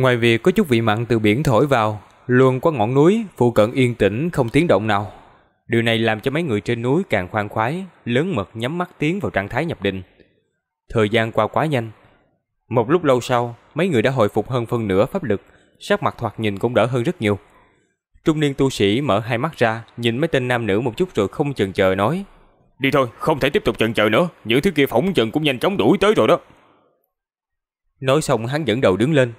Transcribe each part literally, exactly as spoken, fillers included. Ngoài việc có chút vị mặn từ biển thổi vào, luôn qua ngọn núi phụ cận yên tĩnh không tiếng động nào. Điều này làm cho mấy người trên núi càng khoan khoái, lớn mật nhắm mắt tiến vào trạng thái nhập định. Thời gian qua quá nhanh. Một lúc lâu sau, mấy người đã hồi phục hơn phân nửa pháp lực, sắc mặt thoạt nhìn cũng đỡ hơn rất nhiều. Trung niên tu sĩ mở hai mắt ra, nhìn mấy tên nam nữ một chút rồi không chần chờ nói: "Đi thôi, không thể tiếp tục chần chờ nữa, những thứ kia phỏng chừng cũng nhanh chóng đuổi tới rồi đó." Nói xong hắn dẫn đầu đứng lên.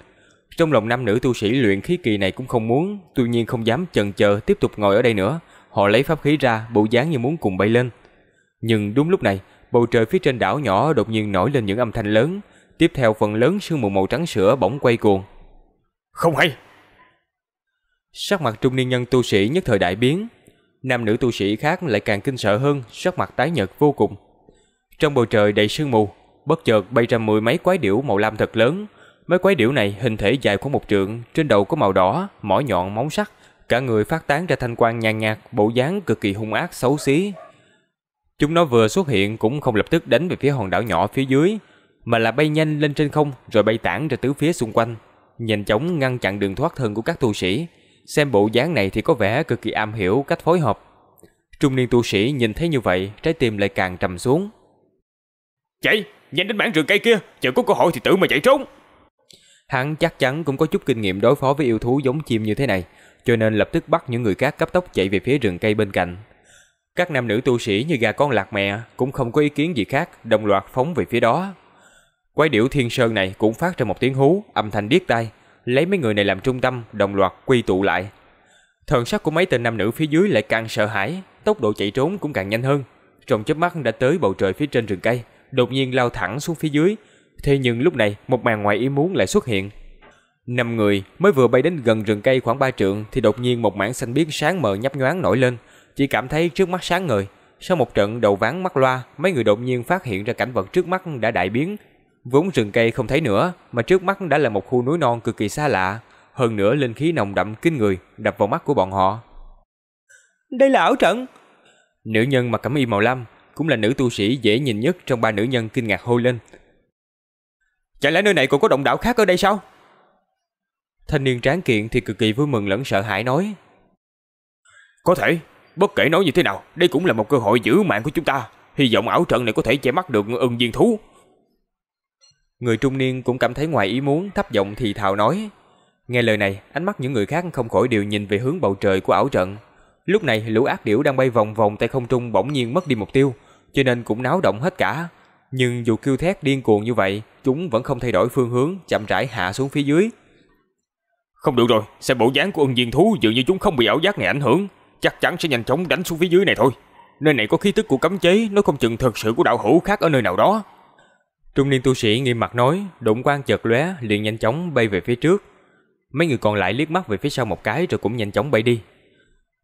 Trong lòng nam nữ tu sĩ luyện khí kỳ này cũng không muốn, tuy nhiên không dám chần chờ tiếp tục ngồi ở đây nữa, họ lấy pháp khí ra, bộ dáng như muốn cùng bay lên. Nhưng đúng lúc này, bầu trời phía trên đảo nhỏ đột nhiên nổi lên những âm thanh lớn, tiếp theo phần lớn sương mù màu trắng sữa bỗng quay cuồng. "Không hay!" Sắc mặt trung niên nhân tu sĩ nhất thời đại biến, nam nữ tu sĩ khác lại càng kinh sợ hơn, sắc mặt tái nhợt vô cùng. Trong bầu trời đầy sương mù, bất chợt bay ra mười mấy quái điểu màu lam thật lớn. Mấy quái điểu này hình thể dài khoảng một trượng, trên đầu có màu đỏ, mỏ nhọn móng sắc, cả người phát tán ra thanh quang nhàn nhạt, bộ dáng cực kỳ hung ác xấu xí. Chúng nó vừa xuất hiện cũng không lập tức đánh về phía hòn đảo nhỏ phía dưới, mà là bay nhanh lên trên không rồi bay tản ra tứ phía xung quanh, nhanh chóng ngăn chặn đường thoát thân của các tu sĩ. Xem bộ dáng này thì có vẻ cực kỳ am hiểu cách phối hợp. Trung niên tu sĩ nhìn thấy như vậy, trái tim lại càng trầm xuống. "Chạy, nhanh đến mảng rừng cây kia, chờ có cơ hội thì tự mà chạy trốn." Hắn chắc chắn cũng có chút kinh nghiệm đối phó với yêu thú giống chim như thế này, cho nên lập tức bắt những người khác cấp tốc chạy về phía rừng cây bên cạnh. Các nam nữ tu sĩ như gà con lạc mẹ cũng không có ý kiến gì khác, đồng loạt phóng về phía đó. Quái điểu thiên sơn này cũng phát ra một tiếng hú, âm thanh điếc tai, lấy mấy người này làm trung tâm, đồng loạt quy tụ lại. Thần sắc của mấy tên nam nữ phía dưới lại càng sợ hãi, tốc độ chạy trốn cũng càng nhanh hơn. Trong chớp mắt đã tới bầu trời phía trên rừng cây, đột nhiên lao thẳng xuống phía dưới. Thế nhưng lúc này một màn ngoài ý muốn lại xuất hiện. Năm người mới vừa bay đến gần rừng cây khoảng ba trượng thì đột nhiên một mảng xanh biếc sáng mờ nhấp nhoáng nổi lên, chỉ cảm thấy trước mắt sáng ngời. Sau một trận đầu ván mắt loa, mấy người đột nhiên phát hiện ra cảnh vật trước mắt đã đại biến. Vốn rừng cây không thấy nữa, mà trước mắt đã là một khu núi non cực kỳ xa lạ, hơn nữa linh khí nồng đậm kinh người đập vào mắt của bọn họ. "Đây là ảo trận!" Nữ nhân mặc cẩm y màu lam cũng là nữ tu sĩ dễ nhìn nhất trong ba nữ nhân kinh ngạc hô lên. "Chẳng lẽ nơi này còn có động đảo khác ở đây sao?" Thanh niên tráng kiện thì cực kỳ vui mừng lẫn sợ hãi nói. "Có thể, bất kể nói như thế nào, đây cũng là một cơ hội giữ mạng của chúng ta. Hy vọng ảo trận này có thể che mắt được ưng viên thú." Người trung niên cũng cảm thấy ngoài ý muốn, thấp giọng thì thào nói. Nghe lời này, ánh mắt những người khác không khỏi đều nhìn về hướng bầu trời của ảo trận. Lúc này, lũ ác điểu đang bay vòng vòng tại không trung bỗng nhiên mất đi mục tiêu, cho nên cũng náo động hết cả. Nhưng dù kêu thét điên cuồng như vậy, chúng vẫn không thay đổi phương hướng, chậm rãi hạ xuống phía dưới. "Không được rồi, xem bộ dáng của ưng viên thú dường như chúng không bị ảo giác này ảnh hưởng, chắc chắn sẽ nhanh chóng đánh xuống phía dưới này thôi. Nơi này có khí tức của cấm chế, nó không chừng thực sự của đạo hữu khác ở nơi nào đó." Trung niên tu sĩ nghiêm mặt nói, đụng quang chợt lóe liền nhanh chóng bay về phía trước. Mấy người còn lại liếc mắt về phía sau một cái rồi cũng nhanh chóng bay đi.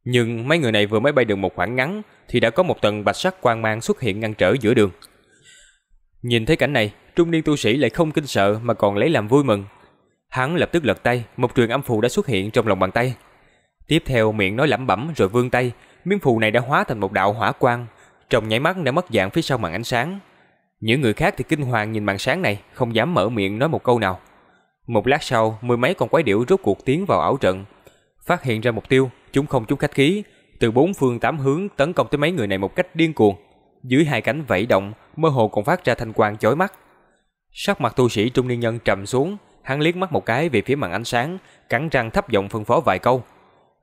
Nhưng mấy người này vừa mới bay được một khoảng ngắn thì đã có một tầng bạch sắc quang mang xuất hiện ngăn trở giữa đường. Nhìn thấy cảnh này, trung niên tu sĩ lại không kinh sợ mà còn lấy làm vui mừng. Hắn lập tức lật tay, một truyền âm phù đã xuất hiện trong lòng bàn tay. Tiếp theo miệng nói lẩm bẩm rồi vươn tay, miếng phù này đã hóa thành một đạo hỏa quang, trong nháy mắt đã mất dạng phía sau màn ánh sáng. Những người khác thì kinh hoàng nhìn màn sáng này, không dám mở miệng nói một câu nào. Một lát sau, mười mấy con quái điểu rốt cuộc tiến vào ảo trận, phát hiện ra mục tiêu, chúng không chút khách khí, từ bốn phương tám hướng tấn công tới mấy người này một cách điên cuồng. Dưới hai cánh vẫy động, mơ hồ còn phát ra thanh quang chói mắt. Sắc mặt tu sĩ trung niên nhân trầm xuống, hắn liếc mắt một cái về phía màn ánh sáng, cắn răng thấp giọng phân phó vài câu.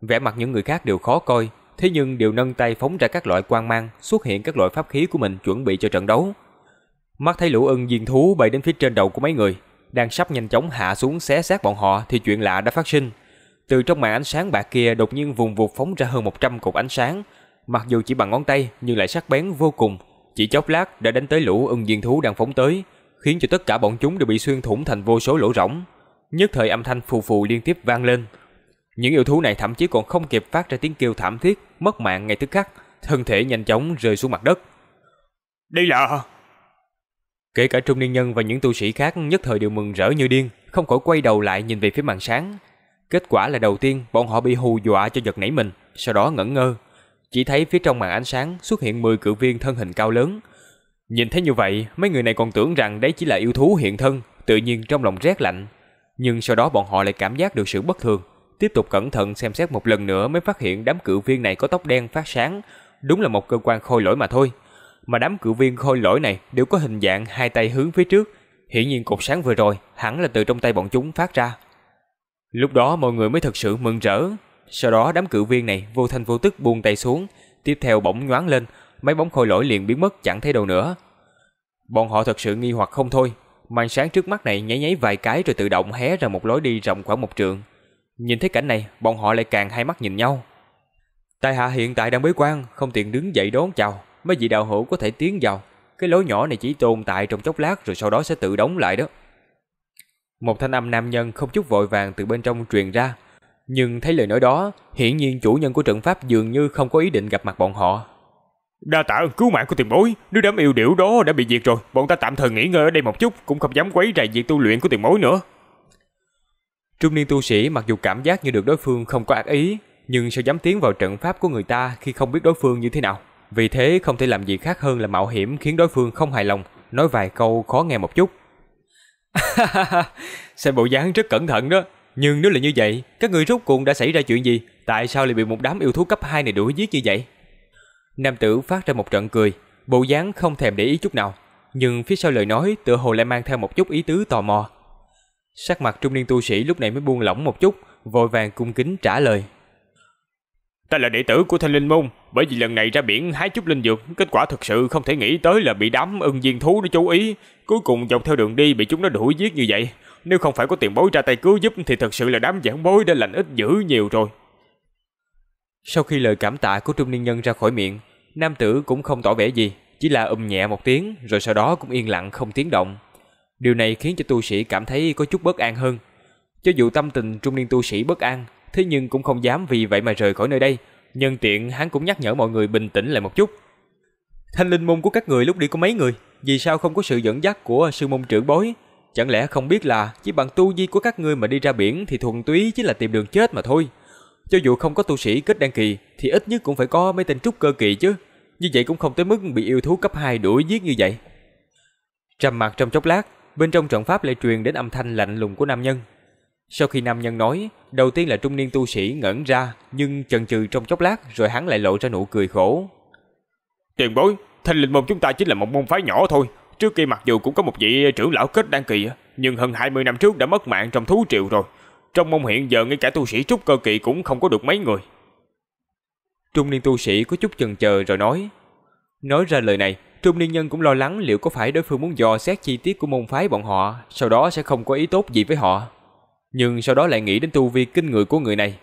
Vẻ mặt những người khác đều khó coi, thế nhưng đều nâng tay phóng ra các loại quang mang, xuất hiện các loại pháp khí của mình chuẩn bị cho trận đấu. Mắt thấy lũ ưng diên thú bay đến phía trên đầu của mấy người, đang sắp nhanh chóng hạ xuống xé xác bọn họ thì chuyện lạ đã phát sinh. Từ trong màn ánh sáng bạc kia đột nhiên vùng vụt phóng ra hơn một trăm cột ánh sáng, mặc dù chỉ bằng ngón tay nhưng lại sắc bén vô cùng, chỉ chốc lát đã đánh tới lũ ưng diên thú đang phóng tới, khiến cho tất cả bọn chúng đều bị xuyên thủng thành vô số lỗ rỗng. Nhất thời âm thanh phù phù liên tiếp vang lên. Những yêu thú này thậm chí còn không kịp phát ra tiếng kêu thảm thiết, mất mạng ngay tức khắc, thân thể nhanh chóng rơi xuống mặt đất. "Đây là..." Kể cả trung niên nhân và những tu sĩ khác nhất thời đều mừng rỡ như điên, không khỏi quay đầu lại nhìn về phía màn sáng. Kết quả là đầu tiên bọn họ bị hù dọa cho giật nảy mình, sau đó ngẩn ngơ. Chỉ thấy phía trong màn ánh sáng xuất hiện mười cự viên thân hình cao lớn. Nhìn thấy như vậy, mấy người này còn tưởng rằng đấy chỉ là yêu thú hiện thân, tự nhiên trong lòng rét lạnh. nhưng sau đó bọn họ lại cảm giác được sự bất thường. Tiếp tục cẩn thận xem xét một lần nữa mới phát hiện đám cự viên này có tóc đen phát sáng, đúng là một cơ quan khôi lỗi mà thôi. Mà đám cự viên khôi lỗi này đều có hình dạng hai tay hướng phía trước, hiển nhiên cột sáng vừa rồi hẳn là từ trong tay bọn chúng phát ra. Lúc đó mọi người mới thật sự mừng rỡ. Sau đó đám cự viên này vô thanh vô tức buông tay xuống, tiếp theo bỗng nhoáng lên, mấy bóng khôi lỗi liền biến mất chẳng thấy đâu nữa. Bọn họ thật sự nghi hoặc không thôi. Màn sáng trước mắt này nháy nháy vài cái rồi tự động hé ra một lối đi rộng khoảng một trượng. Nhìn thấy cảnh này, bọn họ lại càng hai mắt nhìn nhau. Tại hạ hiện tại đang bế quan, không tiện đứng dậy đón chào, mấy vị đạo hữu có thể tiến vào. Cái lối nhỏ này chỉ tồn tại trong chốc lát rồi sau đó sẽ tự đóng lại đó. Một thanh âm nam nhân không chút vội vàng từ bên trong truyền ra. Nhưng thấy lời nói đó, hiển nhiên chủ nhân của trận pháp dường như không có ý định gặp mặt bọn họ. Đa tạ cứu mạng của tiền bối, đứa đám yêu điểu đó đã bị diệt rồi, bọn ta tạm thời nghỉ ngơi ở đây một chút, cũng không dám quấy rầy việc tu luyện của tiền bối nữa. Trung niên tu sĩ mặc dù cảm giác như được đối phương không có ác ý, nhưng sao dám tiến vào trận pháp của người ta khi không biết đối phương như thế nào. Vì thế không thể làm gì khác hơn là mạo hiểm khiến đối phương không hài lòng, nói vài câu khó nghe một chút. Xem bộ dáng rất cẩn thận đó. Nhưng nếu là như vậy, các người rốt cuộc đã xảy ra chuyện gì? Tại sao lại bị một đám yêu thú cấp hai này đuổi giết như vậy? Nam tử phát ra một trận cười, bộ dáng không thèm để ý chút nào, nhưng phía sau lời nói tựa hồ lại mang theo một chút ý tứ tò mò. Sắc mặt trung niên tu sĩ lúc này mới buông lỏng một chút, vội vàng cung kính trả lời. Ta là đệ tử của Thanh Linh Môn, bởi vì lần này ra biển hái chút linh dược, kết quả thực sự không thể nghĩ tới là bị đám ưng viên thú nó chú ý, cuối cùng dọc theo đường đi bị chúng nó đuổi giết như vậy. Nếu không phải có tiền bối ra tay cứu giúp thì thật sự là đám giảng bối đã lành ít dữ nhiều rồi. Sau khi lời cảm tạ của trung niên nhân ra khỏi miệng, nam tử cũng không tỏ vẻ gì, chỉ là ầm nhẹ một tiếng rồi sau đó cũng yên lặng không tiếng động. Điều này khiến cho tu sĩ cảm thấy có chút bất an hơn. Cho dù tâm tình trung niên tu sĩ bất an, thế nhưng cũng không dám vì vậy mà rời khỏi nơi đây. Nhân tiện hắn cũng nhắc nhở mọi người bình tĩnh lại một chút. Thanh Linh Môn của các người lúc đi có mấy người, vì sao không có sự dẫn dắt của sư môn trưởng bối? Chẳng lẽ không biết là chỉ bằng tu vi của các ngươi mà đi ra biển thì thuần túy chỉ là tìm đường chết mà thôi. Cho dù không có tu sĩ kết đan kỳ thì ít nhất cũng phải có mấy tên trúc cơ kỳ chứ. Như vậy cũng không tới mức bị yêu thú cấp hai đuổi giết như vậy. Trầm mặc trong chốc lát, bên trong trận pháp lại truyền đến âm thanh lạnh lùng của nam nhân. Sau khi nam nhân nói, đầu tiên là trung niên tu sĩ ngẩn ra, nhưng chần chừ trong chốc lát rồi hắn lại lộ ra nụ cười khổ. Tiền bối, Thanh Linh Môn chúng ta chỉ là một môn phái nhỏ thôi. Trước kia mặc dù cũng có một vị trưởng lão kết đan kỳ, nhưng hơn hai mươi năm trước đã mất mạng trong thú triều rồi. Trong môn hiện giờ ngay cả tu sĩ trúc cơ kỳ cũng không có được mấy người. Trung niên tu sĩ có chút chần chờ rồi nói. Nói ra lời này, trung niên nhân cũng lo lắng liệu có phải đối phương muốn dò xét chi tiết của môn phái bọn họ, sau đó sẽ không có ý tốt gì với họ. Nhưng sau đó lại nghĩ đến tu vi kinh người của người này.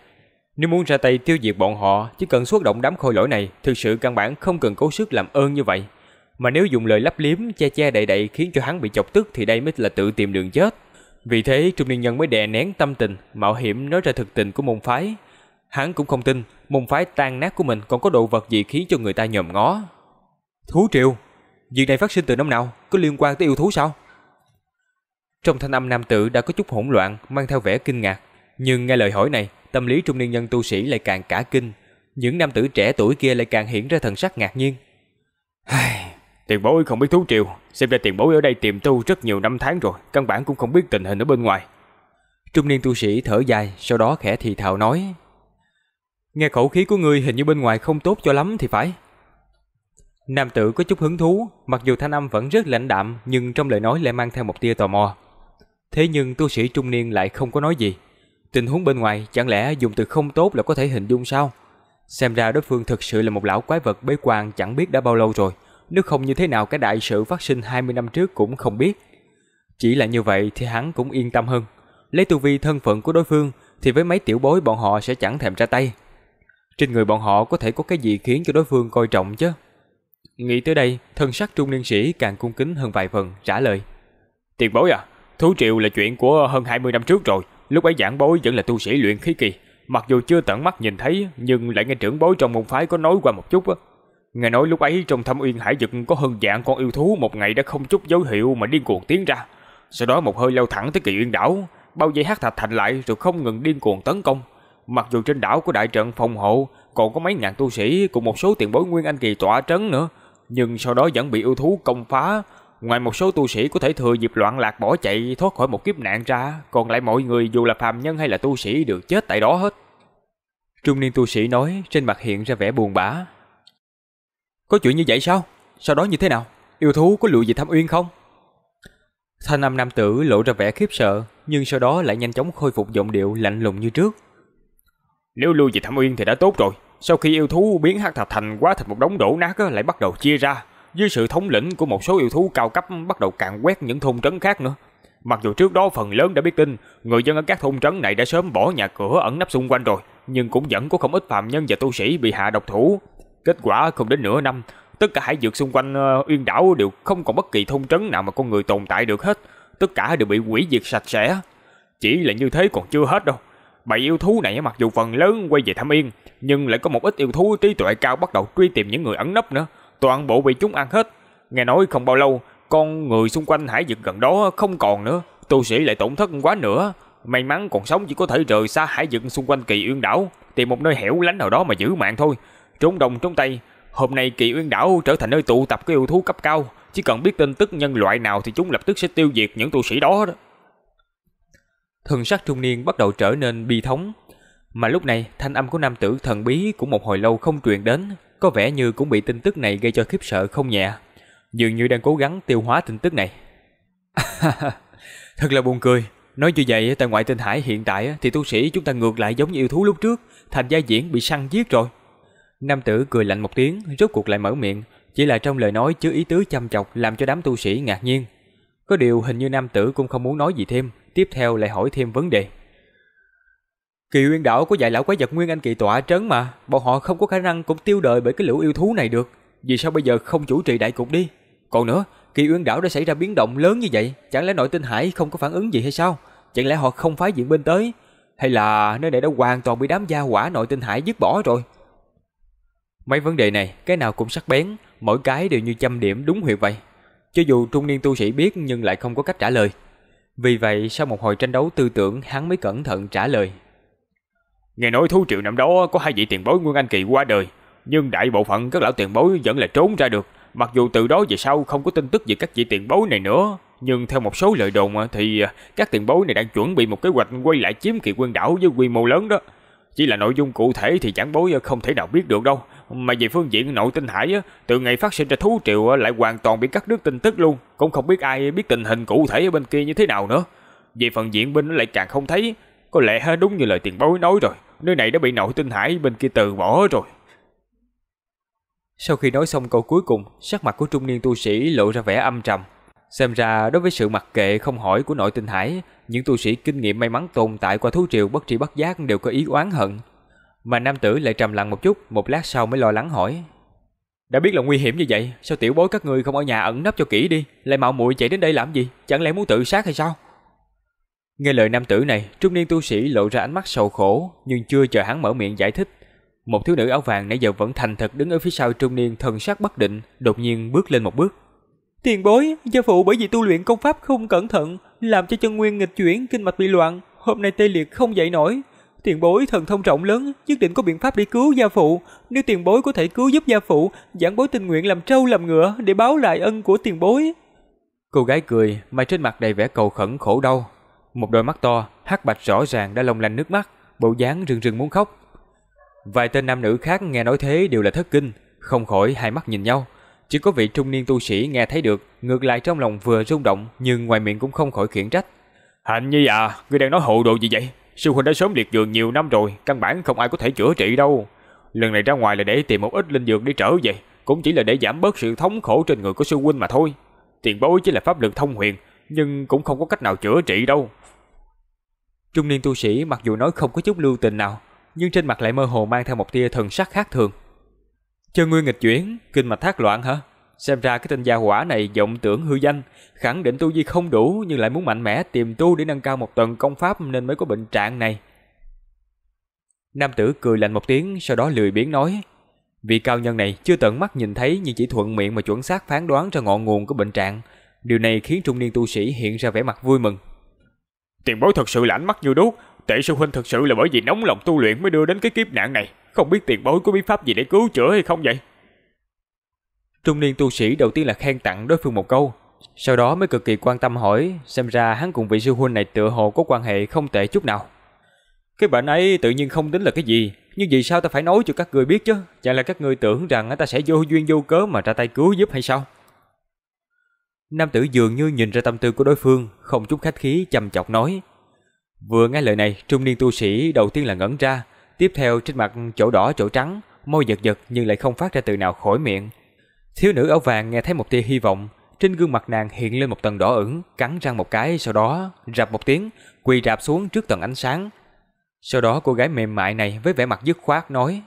Nếu muốn ra tay tiêu diệt bọn họ, chỉ cần xuất động đám khôi lỗi này, thực sự căn bản không cần cố sức làm ơn như vậy. Mà nếu dùng lời lấp liếm che che đậy đậy khiến cho hắn bị chọc tức thì đây mới là tự tìm đường chết. Vì thế trung niên nhân mới đè nén tâm tình, mạo hiểm nói ra thực tình của môn phái. Hắn cũng không tin môn phái tan nát của mình còn có đồ vật gì khiến cho người ta nhòm ngó. Thú triều, việc này phát sinh từ năm nào, có liên quan tới yêu thú sao? Trong thanh âm nam tử đã có chút hỗn loạn, mang theo vẻ kinh ngạc. Nhưng nghe lời hỏi này, tâm lý trung niên nhân tu sĩ lại càng cả kinh. Những nam tử trẻ tuổi kia lại càng hiện ra thần sắc ngạc nhiên. Tiền bối không biết thú triều, xem ra tiền bối ở đây tìm tu rất nhiều năm tháng rồi, căn bản cũng không biết tình hình ở bên ngoài. Trung niên tu sĩ thở dài, sau đó khẽ thì thào nói. Nghe khẩu khí của ngươi hình như bên ngoài không tốt cho lắm thì phải. Nam tử có chút hứng thú, mặc dù thanh âm vẫn rất lãnh đạm nhưng trong lời nói lại mang theo một tia tò mò. Thế nhưng tu sĩ trung niên lại không có nói gì. Tình huống bên ngoài chẳng lẽ dùng từ không tốt là có thể hình dung sao? Xem ra đối phương thực sự là một lão quái vật bế quan chẳng biết đã bao lâu rồi. Nếu không như thế nào cái đại sự phát sinh hai mươi năm trước cũng không biết. Chỉ là như vậy thì hắn cũng yên tâm hơn. Lấy tu vi thân phận của đối phương thì với mấy tiểu bối bọn họ sẽ chẳng thèm ra tay. Trên người bọn họ có thể có cái gì khiến cho đối phương coi trọng chứ? Nghĩ tới đây, thân sắc trung niên sĩ càng cung kính hơn vài phần trả lời. Tiền bối à, thú triều là chuyện của hơn hai mươi năm trước rồi. Lúc ấy giảng bối vẫn là tu sĩ luyện khí kỳ. Mặc dù chưa tận mắt nhìn thấy nhưng lại nghe trưởng bối trong môn phái có nói qua một chút á. Nghe nói lúc ấy trong thâm uyên hải vực có hơn vạn con yêu thú một ngày đã không chút dấu hiệu mà điên cuồng tiến ra. Sau đó một hơi lao thẳng tới kỳ uyên đảo, bao vây hắc thạch thành lại rồi không ngừng điên cuồng tấn công. Mặc dù trên đảo có đại trận phòng hộ, còn có mấy ngàn tu sĩ cùng một số tiền bối nguyên anh kỳ tọa trấn nữa, nhưng sau đó vẫn bị yêu thú công phá. ngoài một số tu sĩ có thể thừa dịp loạn lạc bỏ chạy thoát khỏi một kiếp nạn ra, còn lại mọi người dù là phàm nhân hay là tu sĩ đều chết tại đó hết. Trung niên tu sĩ nói, trên mặt hiện ra vẻ buồn bã. Có chuyện như vậy sao? Sau đó như thế nào? Yêu thú có lụi về Thâm Uyên không? Thanh âm nam tử lộ ra vẻ khiếp sợ, nhưng sau đó lại nhanh chóng khôi phục giọng điệu lạnh lùng như trước. Nếu lui về Thâm Uyên thì đã tốt rồi. Sau khi yêu thú biến Hắc Thạch Thành quá thành một đống đổ nát lại bắt đầu chia ra, dưới sự thống lĩnh của một số yêu thú cao cấp bắt đầu càn quét những thôn trấn khác nữa. Mặc dù trước đó phần lớn đã biết tin, người dân ở các thôn trấn này đã sớm bỏ nhà cửa ẩn nấp xung quanh rồi, nhưng cũng vẫn có không ít phàm nhân và tu sĩ bị hạ độc thủ. Kết quả không đến nửa năm, tất cả hải vực xung quanh Uyên đảo đều không còn bất kỳ thôn trấn nào mà con người tồn tại được hết, tất cả đều bị hủy diệt sạch sẽ. Chỉ là như thế còn chưa hết đâu. Bầy yêu thú này mặc dù phần lớn quay về Thâm Uyên, nhưng lại có một ít yêu thú trí tuệ cao bắt đầu truy tìm những người ẩn nấp nữa, toàn bộ bị chúng ăn hết. Nghe nói không bao lâu, con người xung quanh hải vực gần đó không còn nữa, tu sĩ lại tổn thất quá nữa. May mắn còn sống chỉ có thể rời xa hải vực xung quanh Kỳ Uyên đảo, tìm một nơi hẻo lánh nào đó mà giữ mạng thôi. Trốn đông trốn tây, hôm nay Kỳ Uyên đảo trở thành nơi tụ tập các yêu thú cấp cao, chỉ cần biết tin tức nhân loại nào thì chúng lập tức sẽ tiêu diệt những tu sĩ đó. Thần sắc trung niên bắt đầu trở nên bi thống, mà lúc này thanh âm của nam tử thần bí cũng một hồi lâu không truyền đến, có vẻ như cũng bị tin tức này gây cho khiếp sợ không nhẹ, dường như đang cố gắng tiêu hóa tin tức này. Thật là buồn cười. Nói như vậy, tại ngoại tinh hải hiện tại thì tu sĩ chúng ta ngược lại giống như yêu thú lúc trước, thành gia diễn bị săn giết rồi. Nam tử cười lạnh một tiếng, rốt cuộc lại mở miệng, chỉ là trong lời nói chứa ý tứ chăm chọc làm cho đám tu sĩ ngạc nhiên. Có điều hình như nam tử cũng không muốn nói gì thêm, tiếp theo lại hỏi thêm vấn đề. Kỳ Uyên đảo có vài lão quái vật nguyên anh kỳ tọa trấn mà, bọn họ không có khả năng cũng tiêu đời bởi cái lũ yêu thú này được, vì sao bây giờ không chủ trì đại cục đi? Còn nữa, Kỳ Uyên đảo đã xảy ra biến động lớn như vậy, chẳng lẽ nội tinh hải không có phản ứng gì hay sao? Chẳng lẽ họ không phái viện binh tới? Hay là nơi này đã hoàn toàn bị đám gia hỏa nội tinh hải dứt bỏ rồi? Mấy vấn đề này, cái nào cũng sắc bén, mỗi cái đều như châm điểm đúng huyệt vậy. Cho dù trung niên tu sĩ biết nhưng lại không có cách trả lời. Vì vậy, sau một hồi tranh đấu tư tưởng, hắn mới cẩn thận trả lời. Nghe nói thú triệu năm đó có hai vị tiền bối nguyên anh kỳ qua đời, nhưng đại bộ phận các lão tiền bối vẫn là trốn ra được. Mặc dù từ đó về sau không có tin tức về các vị tiền bối này nữa, nhưng theo một số lời đồn thì các tiền bối này đang chuẩn bị một kế hoạch quay lại chiếm Kỳ Uyên đảo với quy mô lớn đó. Chỉ là nội dung cụ thể thì chẳng bối không thể nào biết được đâu. Mà về phương diện nội tinh hải, từ ngày phát sinh ra thú triều lại hoàn toàn bị cắt đứt tin tức luôn, cũng không biết ai biết tình hình cụ thể ở bên kia như thế nào nữa. Về phần diện binh lại càng không thấy. Có lẽ đúng như lời tiền bối nói rồi, nơi này đã bị nội tinh hải bên kia từ bỏ rồi. Sau khi nói xong câu cuối cùng, sắc mặt của trung niên tu sĩ lộ ra vẻ âm trầm. Xem ra đối với sự mặc kệ không hỏi của nội tinh hải, những tu sĩ kinh nghiệm may mắn tồn tại qua thú triều bất tri bất giác đều có ý oán hận. Mà nam tử lại trầm lặng một chút, một lát sau mới lo lắng hỏi. Đã biết là nguy hiểm như vậy, sao tiểu bối các ngươi không ở nhà ẩn nấp cho kỹ đi, lại mạo muội chạy đến đây làm gì, chẳng lẽ muốn tự sát hay sao? Nghe lời nam tử này, trung niên tu sĩ lộ ra ánh mắt sầu khổ, nhưng chưa chờ hắn mở miệng giải thích. Một thiếu nữ áo vàng nãy giờ vẫn thành thật đứng ở phía sau trung niên thần sắc bất định, đột nhiên bước lên một bước. Tiền bối, gia phụ bởi vì tu luyện công pháp không cẩn thận, làm cho chân nguyên nghịch chuyển, kinh mạch bị loạn, hôm nay tê liệt không dậy nổi. Tiền bối thần thông rộng lớn, nhất định có biện pháp để cứu gia phụ. Nếu tiền bối có thể cứu giúp gia phụ, giảng bối tình nguyện làm trâu làm ngựa để báo lại ân của tiền bối. Cô gái cười, mà trên mặt đầy vẻ cầu khẩn khổ đau. Một đôi mắt to, hắc bạch rõ ràng đã long lanh nước mắt, bộ dáng rưng rưng muốn khóc. Vài tên nam nữ khác nghe nói thế đều là thất kinh, không khỏi hai mắt nhìn nhau. Chỉ có vị trung niên tu sĩ nghe thấy được, ngược lại trong lòng vừa rung động nhưng ngoài miệng cũng không khỏi khiển trách. Hạnh Nhi à, ngươi đang nói hồ đồ gì vậy? Sư huynh đã sớm liệt giường nhiều năm rồi, căn bản không ai có thể chữa trị đâu. Lần này ra ngoài là để tìm một ít linh dược để trở về, cũng chỉ là để giảm bớt sự thống khổ trên người của sư huynh mà thôi. Tiền bối chỉ là pháp lực thông huyền, nhưng cũng không có cách nào chữa trị đâu. Trung niên tu sĩ mặc dù nói không có chút lưu tình nào, nhưng trên mặt lại mơ hồ mang theo một tia thần sắc khác thường. Chân nguyên nghịch chuyển, kinh mạch thác loạn hả? Xem ra cái tên gia hỏa này vọng tưởng hư danh, khẳng định tu vi không đủ nhưng lại muốn mạnh mẽ tìm tu để nâng cao một tầng công pháp nên mới có bệnh trạng này. Nam tử cười lạnh một tiếng, sau đó lười biếng nói. Vị cao nhân này chưa tận mắt nhìn thấy nhưng chỉ thuận miệng mà chuẩn xác phán đoán ra ngọn nguồn của bệnh trạng. Điều này khiến trung niên tu sĩ hiện ra vẻ mặt vui mừng. Tiền bối thật sự là ánh mắt như đuốc, tệ sư huynh thật sự là bởi vì nóng lòng tu luyện mới đưa đến cái kiếp nạn này. Không biết tiền bối có bí pháp gì để cứu chữa hay không vậy? Trung niên tu sĩ đầu tiên là khen tặng đối phương một câu, sau đó mới cực kỳ quan tâm hỏi, xem ra hắn cùng vị sư huynh này tựa hồ có quan hệ không tệ chút nào. Cái bệnh ấy tự nhiên không tính là cái gì, nhưng vì sao ta phải nói cho các người biết chứ? Chẳng là các người tưởng rằng ta sẽ vô duyên vô cớ mà ra tay cứu giúp hay sao? Nam tử dường như nhìn ra tâm tư của đối phương, không chút khách khí châm chọc nói. Vừa nghe lời này, trung niên tu sĩ đầu tiên là ngẩn ra, tiếp theo trên mặt chỗ đỏ chỗ trắng, môi giật giật nhưng lại không phát ra từ nào khỏi miệng. Thiếu nữ áo vàng nghe thấy một tia hy vọng, trên gương mặt nàng hiện lên một tầng đỏ ửng, cắn răng một cái, sau đó rạp một tiếng, quỳ rạp xuống trước tầng ánh sáng. Sau đó cô gái mềm mại này với vẻ mặt dứt khoát nói: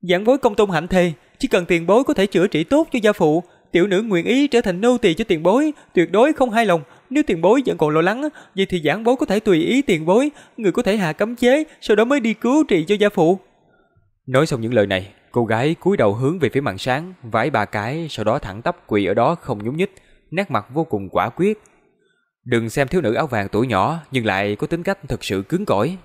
"Giảng bối công tôn hạnh thề, chỉ cần tiền bối có thể chữa trị tốt cho gia phụ, tiểu nữ nguyện ý trở thành nô tỳ cho tiền bối, tuyệt đối không hài lòng. Nếu tiền bối vẫn còn lo lắng, vậy thì giảng bối có thể tùy ý tiền bối, người có thể hạ cấm chế, sau đó mới đi cứu trị cho gia phụ." Nói xong những lời này, cô gái cúi đầu hướng về phía màn sáng, vái ba cái, sau đó thẳng tắp quỳ ở đó không nhúc nhích, nét mặt vô cùng quả quyết. Đừng xem thiếu nữ áo vàng tuổi nhỏ, nhưng lại có tính cách thật sự cứng cỏi.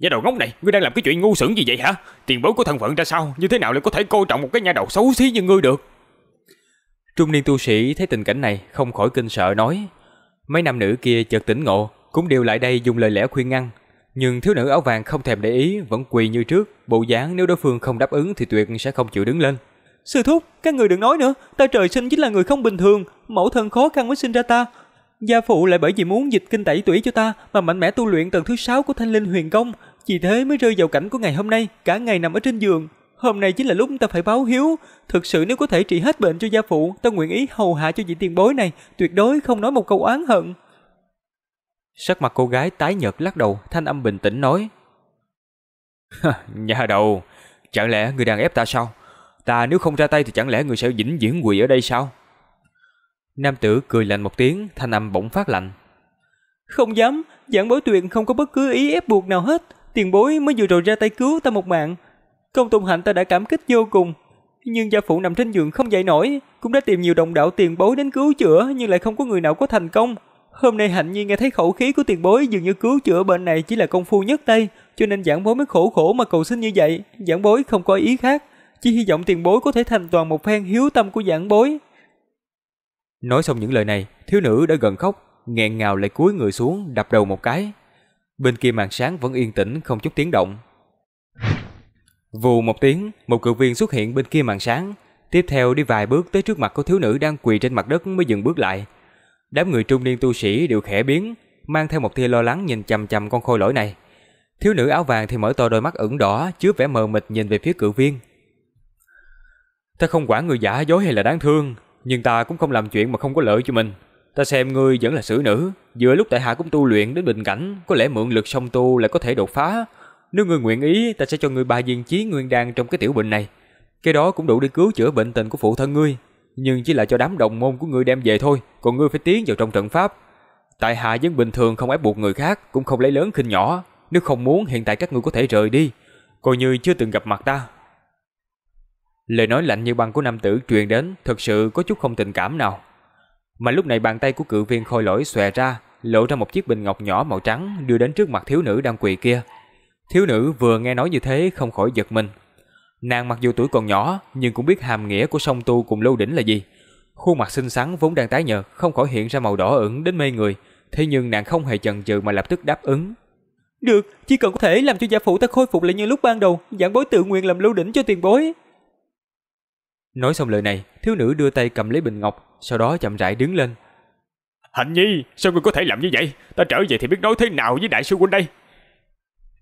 Nha đầu ngốc này, ngươi đang làm cái chuyện ngu xuẩn gì vậy hả? Tiền bối có thân phận ra sao, như thế nào lại có thể coi trọng một cái nha đầu xấu xí như ngươi được? Trung niên tu sĩ thấy tình cảnh này không khỏi kinh sợ nói. Mấy nam nữ kia chợt tỉnh ngộ, cũng đều lại đây dùng lời lẽ khuyên ngăn, nhưng thiếu nữ áo vàng không thèm để ý, vẫn quỳ như trước, bộ dáng nếu đối phương không đáp ứng thì tuyệt sẽ không chịu đứng lên. Sư thúc, các người đừng nói nữa, ta trời sinh chính là người không bình thường, mẫu thân khó khăn mới sinh ra ta. Gia phụ lại bởi vì muốn dịch kinh tẩy tủy cho ta mà mạnh mẽ tu luyện tầng thứ sáu của Thanh Linh Huyền Công, vì thế mới rơi vào cảnh của ngày hôm nay, cả ngày nằm ở trên giường. Hôm nay chính là lúc ta phải báo hiếu, thực sự nếu có thể trị hết bệnh cho gia phụ, ta nguyện ý hầu hạ cho vị tiền bối này, tuyệt đối không nói một câu oán hận. Sắc mặt cô gái tái nhợt lắc đầu, thanh âm bình tĩnh nói. Nhà đầu, chẳng lẽ người đang ép ta sao? Ta nếu không ra tay thì chẳng lẽ người sẽ vĩnh viễn quỳ ở đây sao? Nam tử cười lạnh một tiếng, thanh âm bỗng phát lạnh. Không dám, giảng bối tuyệt không có bất cứ ý ép buộc nào hết, tiền bối mới vừa rồi ra tay cứu ta một mạng. Công tôn hạnh ta đã cảm kích vô cùng, nhưng gia phụ nằm trên giường không dậy nổi, cũng đã tìm nhiều đồng đạo tiền bối đến cứu chữa nhưng lại không có người nào có thành công. Hôm nay hạnh nhi nghe thấy khẩu khí của tiền bối dường như cứu chữa bệnh này chỉ là công phu nhất tay, cho nên giảng bối mới khổ khổ mà cầu xin như vậy, giảng bối không có ý khác, chỉ hy vọng tiền bối có thể thành toàn một phen hiếu tâm của giảng bối. Nói xong những lời này, thiếu nữ đã gần khóc, nghẹn ngào lại cúi người xuống đập đầu một cái. Bên kia màn sáng vẫn yên tĩnh không chút tiếng động. Vù một tiếng, một cự viên xuất hiện bên kia màn sáng, tiếp theo đi vài bước tới trước mặt của thiếu nữ đang quỳ trên mặt đất mới dừng bước lại. Đám người trung niên tu sĩ đều khẽ biến, mang theo một tia lo lắng nhìn chằm chằm con khôi lỗi này. Thiếu nữ áo vàng thì mở to đôi mắt ửng đỏ, chứa vẻ mờ mịt nhìn về phía cự viên. Ta không quản người giả dối hay là đáng thương, nhưng ta cũng không làm chuyện mà không có lợi cho mình. Ta xem ngươi vẫn là xử nữ, vừa lúc tại hạ cũng tu luyện đến bình cảnh, có lẽ mượn lực song tu lại có thể đột phá. Nếu ngươi nguyện ý, ta sẽ cho ngươi ba viên chí nguyên đan trong cái tiểu bình này. Cái đó cũng đủ để cứu chữa bệnh tình của phụ thân ngươi, nhưng chỉ là cho đám đồng môn của ngươi đem về thôi, còn ngươi phải tiến vào trong trận pháp. Tại hạ vẫn bình thường không ép buộc người khác, cũng không lấy lớn khinh nhỏ, nếu không muốn hiện tại các ngươi có thể rời đi, coi như chưa từng gặp mặt ta. Lời nói lạnh như băng của nam tử truyền đến, thật sự có chút không tình cảm nào. Mà lúc này bàn tay của cự viên khôi lỗi xòe ra, lộ ra một chiếc bình ngọc nhỏ màu trắng đưa đến trước mặt thiếu nữ đang quỳ kia. Thiếu nữ vừa nghe nói như thế không khỏi giật mình. Nàng mặc dù tuổi còn nhỏ nhưng cũng biết hàm nghĩa của song tu cùng lâu đỉnh là gì. Khuôn mặt xinh xắn vốn đang tái nhợt không khỏi hiện ra màu đỏ ửng đến mê người, thế nhưng nàng không hề chần chừ mà lập tức đáp ứng. Được, chỉ cần có thể làm cho gia phụ ta khôi phục lại như lúc ban đầu, giảng bối tự nguyện làm lâu đỉnh cho tiền bối. Nói xong lời này, thiếu nữ đưa tay cầm lấy bình ngọc, sau đó chậm rãi đứng lên. Hạnh Nhi, sao ngươi có thể làm như vậy? Ta trở về thì biết nói thế nào với đại sư huynh đây?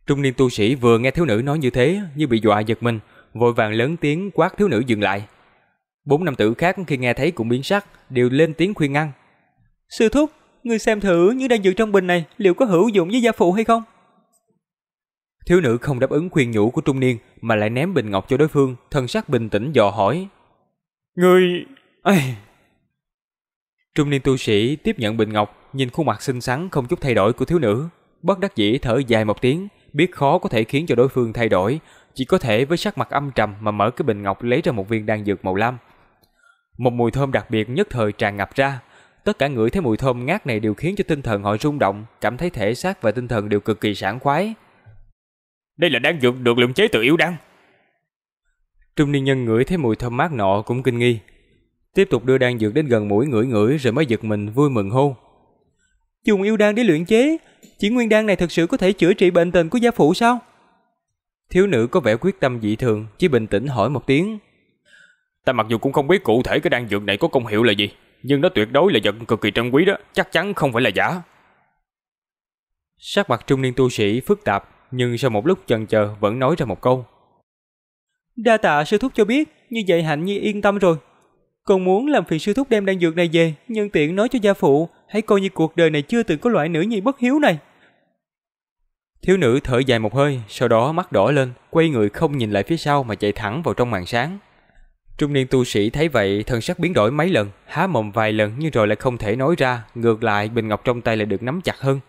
Trung niên tu sĩ vừa nghe thiếu nữ nói như thế như bị dọa giật mình, vội vàng lớn tiếng quát thiếu nữ dừng lại. Bốn nam tử khác khi nghe thấy cũng biến sắc, đều lên tiếng khuyên ngăn. Sư thúc, ngươi xem thử như đang dự trong bình này liệu có hữu dụng với gia phụ hay không? Thiếu nữ không đáp ứng khuyên nhủ của trung niên mà lại ném bình ngọc cho đối phương, thần sắc bình tĩnh dò hỏi. Ngươi... Ai... Trung niên tu sĩ tiếp nhận bình ngọc, nhìn khuôn mặt xinh xắn không chút thay đổi của thiếu nữ, bất đắc dĩ thở dài một tiếng. Biết khó có thể khiến cho đối phương thay đổi, chỉ có thể với sắc mặt âm trầm mà mở cái bình ngọc lấy ra một viên đan dược màu lam. Một mùi thơm đặc biệt nhất thời tràn ngập ra, tất cả người thấy mùi thơm ngát này đều khiến cho tinh thần họ rung động, cảm thấy thể xác và tinh thần đều cực kỳ sảng khoái. Đây là đan dược được luyện chế từ yêu đan. Trung niên nhân ngửi thấy mùi thơm mát nọ cũng kinh nghi. Tiếp tục đưa đan dược đến gần mũi ngửi ngửi rồi mới giật mình vui mừng hô. Dùng yêu đan để luyện chế, chỉ nguyên đan này thật sự có thể chữa trị bệnh tình của gia phụ sao? Thiếu nữ có vẻ quyết tâm dị thường, chỉ bình tĩnh hỏi một tiếng. Ta mặc dù cũng không biết cụ thể cái đan dược này có công hiệu là gì, nhưng nó tuyệt đối là vật cực kỳ trân quý đó, chắc chắn không phải là giả. Sắc mặt trung niên tu sĩ phức tạp, nhưng sau một lúc chần chờ vẫn nói ra một câu. Đa tạ sư thúc cho biết, như vậy Hạnh Nhi yên tâm rồi. Còn muốn làm phiền sư thúc đem đan dược này về, nhân tiện nói cho gia phụ, hãy coi như cuộc đời này chưa từng có loại nữ nhi bất hiếu này. Thiếu nữ thở dài một hơi, sau đó mắt đỏ lên, quay người không nhìn lại phía sau mà chạy thẳng vào trong màn sáng. Trung niên tu sĩ thấy vậy, thần sắc biến đổi mấy lần, há mồm vài lần nhưng rồi lại không thể nói ra, ngược lại bình ngọc trong tay lại được nắm chặt hơn.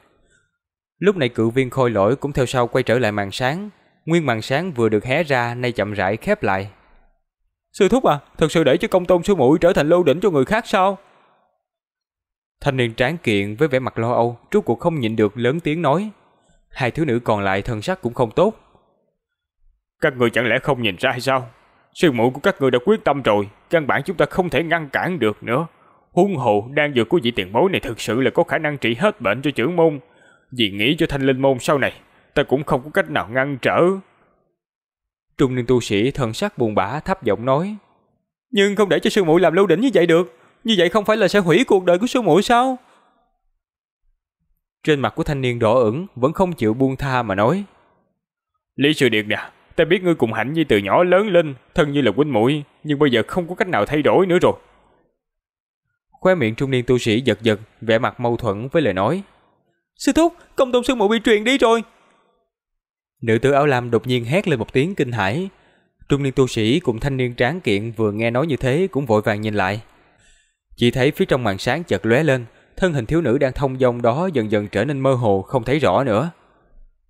Lúc này cự viên khôi lỗi cũng theo sau quay trở lại màn sáng, nguyên màn sáng vừa được hé ra nay chậm rãi khép lại. Sư thúc à, thật sự để cho công tôn sư muội trở thành lâu đỉnh cho người khác sao? Thanh niên tráng kiện với vẻ mặt lo âu, rốt cuộc không nhịn được lớn tiếng nói. Hai thiếu nữ còn lại thần sắc cũng không tốt. Các người chẳng lẽ không nhìn ra hay sao? Sư muội của các người đã quyết tâm rồi, căn bản chúng ta không thể ngăn cản được nữa. Huống hồ đan dược của vị tiền bối này thực sự là có khả năng trị hết bệnh cho trưởng môn. Vì nghĩ cho thanh linh môn sau này, ta cũng không có cách nào ngăn trở. Trung niên tu sĩ thần sắc buồn bã thấp giọng nói. Nhưng không để cho sư muội làm lâu đỉnh như vậy được, như vậy không phải là sẽ hủy cuộc đời của sư muội sao? Trên mặt của thanh niên đỏ ửng vẫn không chịu buông tha mà nói. Lý sư điệt nè, ta biết ngươi cùng Hạnh Nhi từ nhỏ lớn lên, thân như là huynh muội, nhưng bây giờ không có cách nào thay đổi nữa rồi. Khóe miệng trung niên tu sĩ giật giật, vẻ mặt mâu thuẫn với lời nói. Sư thúc, công tôn sư muội bị truyền đi rồi. Nữ tử áo lam đột nhiên hét lên một tiếng kinh hãi. Trung niên tu sĩ cùng thanh niên tráng kiện vừa nghe nói như thế cũng vội vàng nhìn lại. Chỉ thấy phía trong màn sáng chợt lóe lên, thân hình thiếu nữ đang thông dong đó dần dần trở nên mơ hồ không thấy rõ nữa.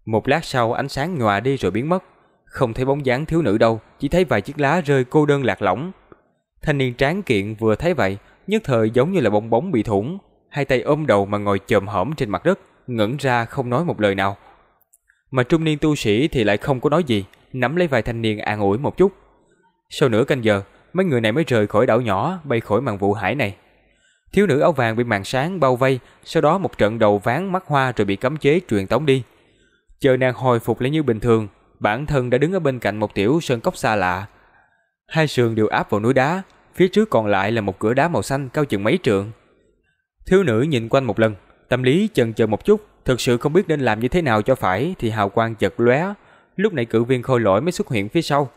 Một lát sau ánh sáng nhòa đi rồi biến mất, không thấy bóng dáng thiếu nữ đâu, chỉ thấy vài chiếc lá rơi cô đơn lạc lõng. Thanh niên tráng kiện vừa thấy vậy, nhất thời giống như là bong bóng bị thủng, hai tay ôm đầu mà ngồi chồm hổm trên mặt đất, ngẩn ra không nói một lời nào. Mà trung niên tu sĩ thì lại không có nói gì, nắm lấy vài thanh niên an ủi một chút. Sau nửa canh giờ, mấy người này mới rời khỏi đảo nhỏ, bay khỏi màn vụ hải này. Thiếu nữ áo vàng bị màn sáng bao vây, sau đó một trận đầu ván mắt hoa rồi bị cấm chế truyền tống đi. Chờ nàng hồi phục lại như bình thường, bản thân đã đứng ở bên cạnh một tiểu sơn cốc xa lạ. Hai sườn đều áp vào núi đá, phía trước còn lại là một cửa đá màu xanh cao chừng mấy trượng. Thiếu nữ nhìn quanh một lần, tâm lý chần chờ một chút, thực sự không biết nên làm như thế nào cho phải thì hào quang chợt lóe, lúc này cự viên khôi lỗi mới xuất hiện phía sau.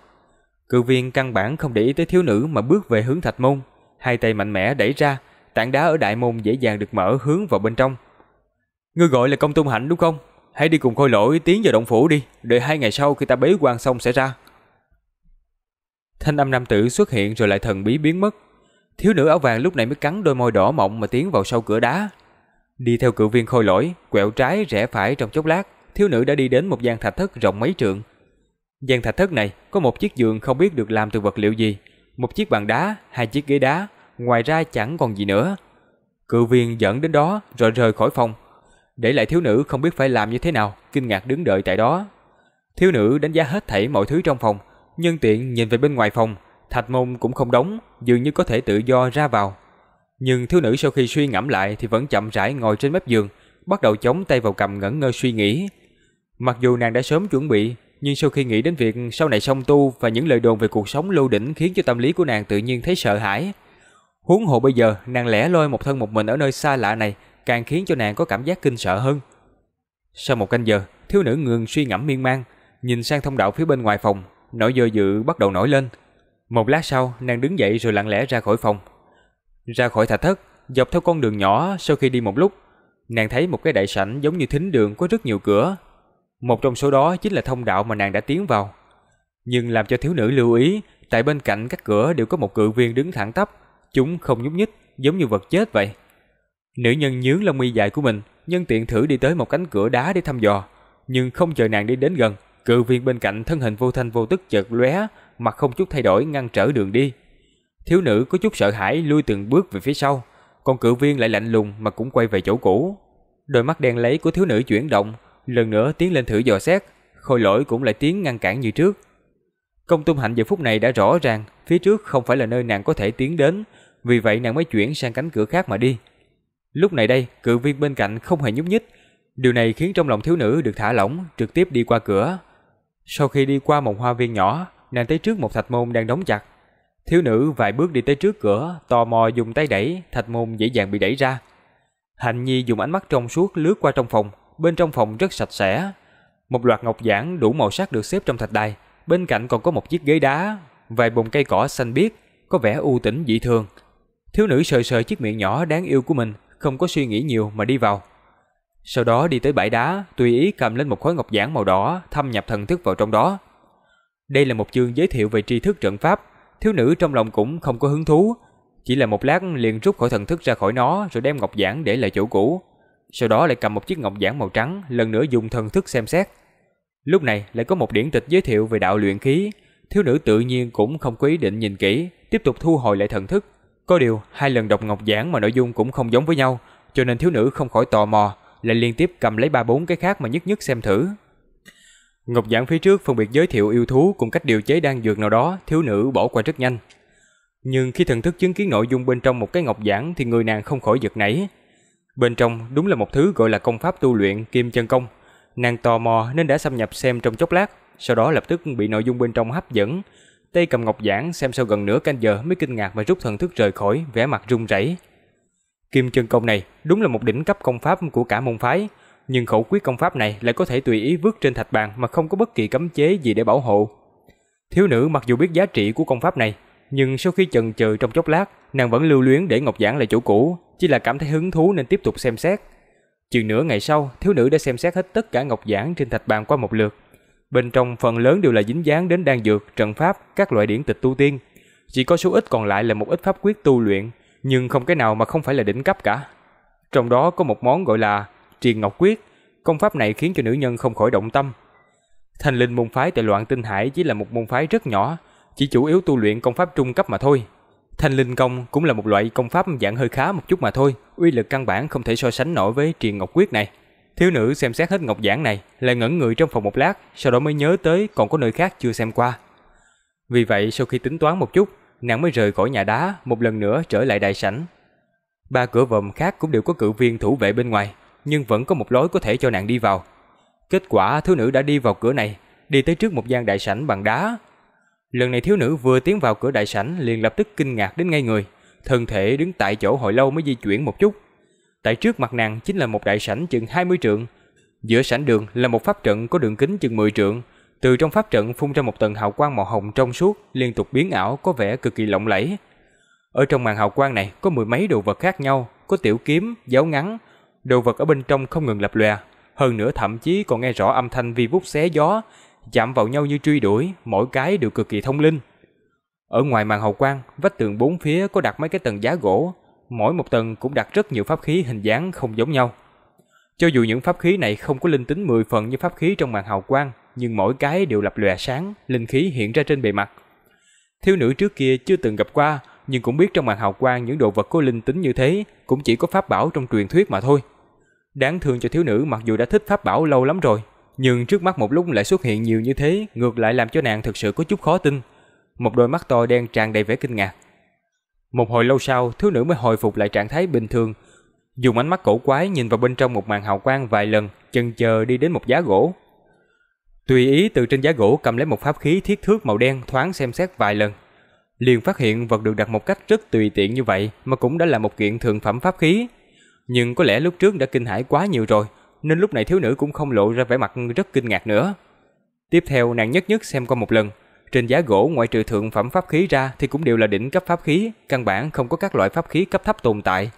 Cự viên căn bản không để ý tới thiếu nữ mà bước về hướng thạch môn, hai tay mạnh mẽ đẩy ra, tảng đá ở đại môn dễ dàng được mở hướng vào bên trong. Ngươi gọi là công tôn hạnh đúng không? Hãy đi cùng khôi lỗi tiến vào động phủ đi, đợi hai ngày sau khi ta bế quan xong sẽ ra. Thanh âm nam tử xuất hiện rồi lại thần bí biến mất. Thiếu nữ áo vàng lúc này mới cắn đôi môi đỏ mọng mà tiến vào sau cửa đá. Đi theo cự viên khôi lỗi, quẹo trái rẽ phải trong chốc lát, thiếu nữ đã đi đến một gian thạch thất rộng mấy trượng. Gian thạch thất này có một chiếc giường không biết được làm từ vật liệu gì, một chiếc bàn đá, hai chiếc ghế đá, ngoài ra chẳng còn gì nữa. Cự viên dẫn đến đó rồi rời khỏi phòng, để lại thiếu nữ không biết phải làm như thế nào, kinh ngạc đứng đợi tại đó. Thiếu nữ đánh giá hết thảy mọi thứ trong phòng, nhân tiện nhìn về bên ngoài phòng, thạch môn cũng không đóng, dường như có thể tự do ra vào. Nhưng thiếu nữ sau khi suy ngẫm lại thì vẫn chậm rãi ngồi trên mép giường, bắt đầu chống tay vào cằm ngẩn ngơ suy nghĩ. Mặc dù nàng đã sớm chuẩn bị, nhưng sau khi nghĩ đến việc sau này song tu và những lời đồn về cuộc sống lâu đỉnh khiến cho tâm lý của nàng tự nhiên thấy sợ hãi. Huống hồ bây giờ nàng lẻ loi một thân một mình ở nơi xa lạ này càng khiến cho nàng có cảm giác kinh sợ hơn. Sau một canh giờ, thiếu nữ ngừng suy ngẫm miên man, nhìn sang thông đạo phía bên ngoài phòng, nỗi do dự bắt đầu nổi lên. Một lát sau, nàng đứng dậy rồi lặng lẽ ra khỏi phòng. Ra khỏi thạch thất, dọc theo con đường nhỏ, sau khi đi một lúc, nàng thấy một cái đại sảnh giống như thính đường có rất nhiều cửa. Một trong số đó chính là thông đạo mà nàng đã tiến vào. Nhưng làm cho thiếu nữ lưu ý, tại bên cạnh các cửa đều có một cự viên đứng thẳng tắp, chúng không nhúc nhích, giống như vật chết vậy. Nữ nhân nhướng lông mi dài của mình, nhân tiện thử đi tới một cánh cửa đá để thăm dò, nhưng không chờ nàng đi đến gần, cự viên bên cạnh thân hình vô thanh vô tức chợt lóe, mặt không chút thay đổi ngăn trở đường đi. Thiếu nữ có chút sợ hãi lui từng bước về phía sau, còn cự viên lại lạnh lùng mà cũng quay về chỗ cũ. Đôi mắt đen lấy của thiếu nữ chuyển động, lần nữa tiến lên thử dò xét, khôi lỗi cũng lại tiến ngăn cản như trước. Công Tôn Hạnh giờ phút này đã rõ ràng, phía trước không phải là nơi nàng có thể tiến đến, vì vậy nàng mới chuyển sang cánh cửa khác mà đi. Lúc này đây, cự viên bên cạnh không hề nhúc nhích. Điều này khiến trong lòng thiếu nữ được thả lỏng, trực tiếp đi qua cửa. Sau khi đi qua một hoa viên nhỏ, nàng tới trước một thạch môn đang đóng chặt. Thiếu nữ vài bước đi tới trước cửa, tò mò dùng tay đẩy, thạch môn dễ dàng bị đẩy ra. Hạnh Nhi dùng ánh mắt trong suốt lướt qua trong phòng, bên trong phòng rất sạch sẽ. Một loạt ngọc giản đủ màu sắc được xếp trong thạch đài, bên cạnh còn có một chiếc ghế đá, vài bồn cây cỏ xanh biếc, có vẻ u tĩnh dị thường. Thiếu nữ sờ sờ chiếc miệng nhỏ đáng yêu của mình, không có suy nghĩ nhiều mà đi vào. Sau đó đi tới bãi đá, tùy ý cầm lên một khối ngọc giản màu đỏ, thâm nhập thần thức vào trong đó. Đây là một chương giới thiệu về tri thức trận pháp, thiếu nữ trong lòng cũng không có hứng thú, chỉ là một lát liền rút khỏi thần thức ra khỏi nó rồi đem ngọc giản để lại chỗ cũ. Sau đó lại cầm một chiếc ngọc giản màu trắng, lần nữa dùng thần thức xem xét. Lúc này lại có một điển tịch giới thiệu về đạo luyện khí, thiếu nữ tự nhiên cũng không có ý định nhìn kỹ, tiếp tục thu hồi lại thần thức. Có điều, hai lần đọc ngọc giản mà nội dung cũng không giống với nhau, cho nên thiếu nữ không khỏi tò mò, lại liên tiếp cầm lấy ba bốn cái khác mà nhất nhất xem thử. Ngọc giản phía trước phân biệt giới thiệu yêu thú cùng cách điều chế đan dược nào đó, thiếu nữ bỏ qua rất nhanh. Nhưng khi thần thức chứng kiến nội dung bên trong một cái ngọc giản thì người nàng không khỏi giật nảy. Bên trong đúng là một thứ gọi là công pháp tu luyện Kim Chân Công. Nàng tò mò nên đã xâm nhập xem trong chốc lát, sau đó lập tức bị nội dung bên trong hấp dẫn. Tay cầm ngọc giản xem sau gần nửa canh giờ mới kinh ngạc mà rút thần thức rời khỏi, vẻ mặt run rẩy. Kim Chân Công này đúng là một đỉnh cấp công pháp của cả môn phái, nhưng khẩu quyết công pháp này lại có thể tùy ý vứt trên thạch bàn mà không có bất kỳ cấm chế gì để bảo hộ. Thiếu nữ mặc dù biết giá trị của công pháp này, nhưng sau khi chần chừ trong chốc lát, nàng vẫn lưu luyến để ngọc giản lại chỗ cũ, chỉ là cảm thấy hứng thú nên tiếp tục xem xét. Chừng nửa ngày sau, thiếu nữ đã xem xét hết tất cả ngọc giản trên thạch bàn qua một lượt. Bên trong phần lớn đều là dính dáng đến đan dược, trận pháp, các loại điển tịch tu tiên. Chỉ có số ít còn lại là một ít pháp quyết tu luyện, nhưng không cái nào mà không phải là đỉnh cấp cả. Trong đó có một món gọi là Triền Ngọc Quyết, công pháp này khiến cho nữ nhân không khỏi động tâm. Thành Linh môn phái tại Loạn Tinh Hải chỉ là một môn phái rất nhỏ, chỉ chủ yếu tu luyện công pháp trung cấp mà thôi. Thanh Linh Công cũng là một loại công pháp dạng hơi khá một chút mà thôi, uy lực căn bản không thể so sánh nổi với Triền Ngọc Quyết này. Thiếu nữ xem xét hết ngọc giản này, lại ngẩn người trong phòng một lát, sau đó mới nhớ tới còn có nơi khác chưa xem qua. Vì vậy sau khi tính toán một chút, nàng mới rời khỏi nhà đá, một lần nữa trở lại đại sảnh. Ba cửa vòm khác cũng đều có cự viên thủ vệ bên ngoài, nhưng vẫn có một lối có thể cho nàng đi vào. Kết quả thiếu nữ đã đi vào cửa này, đi tới trước một gian đại sảnh bằng đá. Lần này thiếu nữ vừa tiến vào cửa đại sảnh liền lập tức kinh ngạc đến ngay người, thân thể đứng tại chỗ hồi lâu mới di chuyển một chút. Tại trước mặt nàng chính là một đại sảnh chừng hai mươi trượng, giữa sảnh đường là một pháp trận có đường kính chừng mười trượng, từ trong pháp trận phun ra một tầng hào quang màu hồng trong suốt, liên tục biến ảo có vẻ cực kỳ lộng lẫy. Ở trong màn hào quang này có mười mấy đồ vật khác nhau, có tiểu kiếm, giáo ngắn, đồ vật ở bên trong không ngừng lập lòe, hơn nữa thậm chí còn nghe rõ âm thanh vi vút xé gió, chạm vào nhau như truy đuổi, mỗi cái đều cực kỳ thông linh. Ở ngoài màn hào quang, vách tường bốn phía có đặt mấy cái tầng giá gỗ, mỗi một tầng cũng đặt rất nhiều pháp khí hình dáng không giống nhau. Cho dù những pháp khí này không có linh tính mười phần như pháp khí trong màn hào quang, nhưng mỗi cái đều lập lòe sáng, linh khí hiện ra trên bề mặt. Thiếu nữ trước kia chưa từng gặp qua, nhưng cũng biết trong màn hào quang những đồ vật có linh tính như thế cũng chỉ có pháp bảo trong truyền thuyết mà thôi. Đáng thương cho thiếu nữ, mặc dù đã thích pháp bảo lâu lắm rồi, nhưng trước mắt một lúc lại xuất hiện nhiều như thế, ngược lại làm cho nàng thực sự có chút khó tin. Một đôi mắt to đen tràn đầy vẻ kinh ngạc. Một hồi lâu sau, thiếu nữ mới hồi phục lại trạng thái bình thường, dùng ánh mắt cổ quái nhìn vào bên trong một màn hào quang vài lần, chần chờ đi đến một giá gỗ. Tùy ý từ trên giá gỗ cầm lấy một pháp khí thiết thước màu đen thoáng xem xét vài lần, liền phát hiện vật được đặt một cách rất tùy tiện như vậy mà cũng đã là một kiện thượng phẩm pháp khí. Nhưng có lẽ lúc trước đã kinh hãi quá nhiều rồi, nên lúc này thiếu nữ cũng không lộ ra vẻ mặt rất kinh ngạc nữa. Tiếp theo nàng nhất nhất xem qua một lần, trên giá gỗ ngoại trừ thượng phẩm pháp khí ra thì cũng đều là đỉnh cấp pháp khí, căn bản không có các loại pháp khí cấp thấp tồn tại.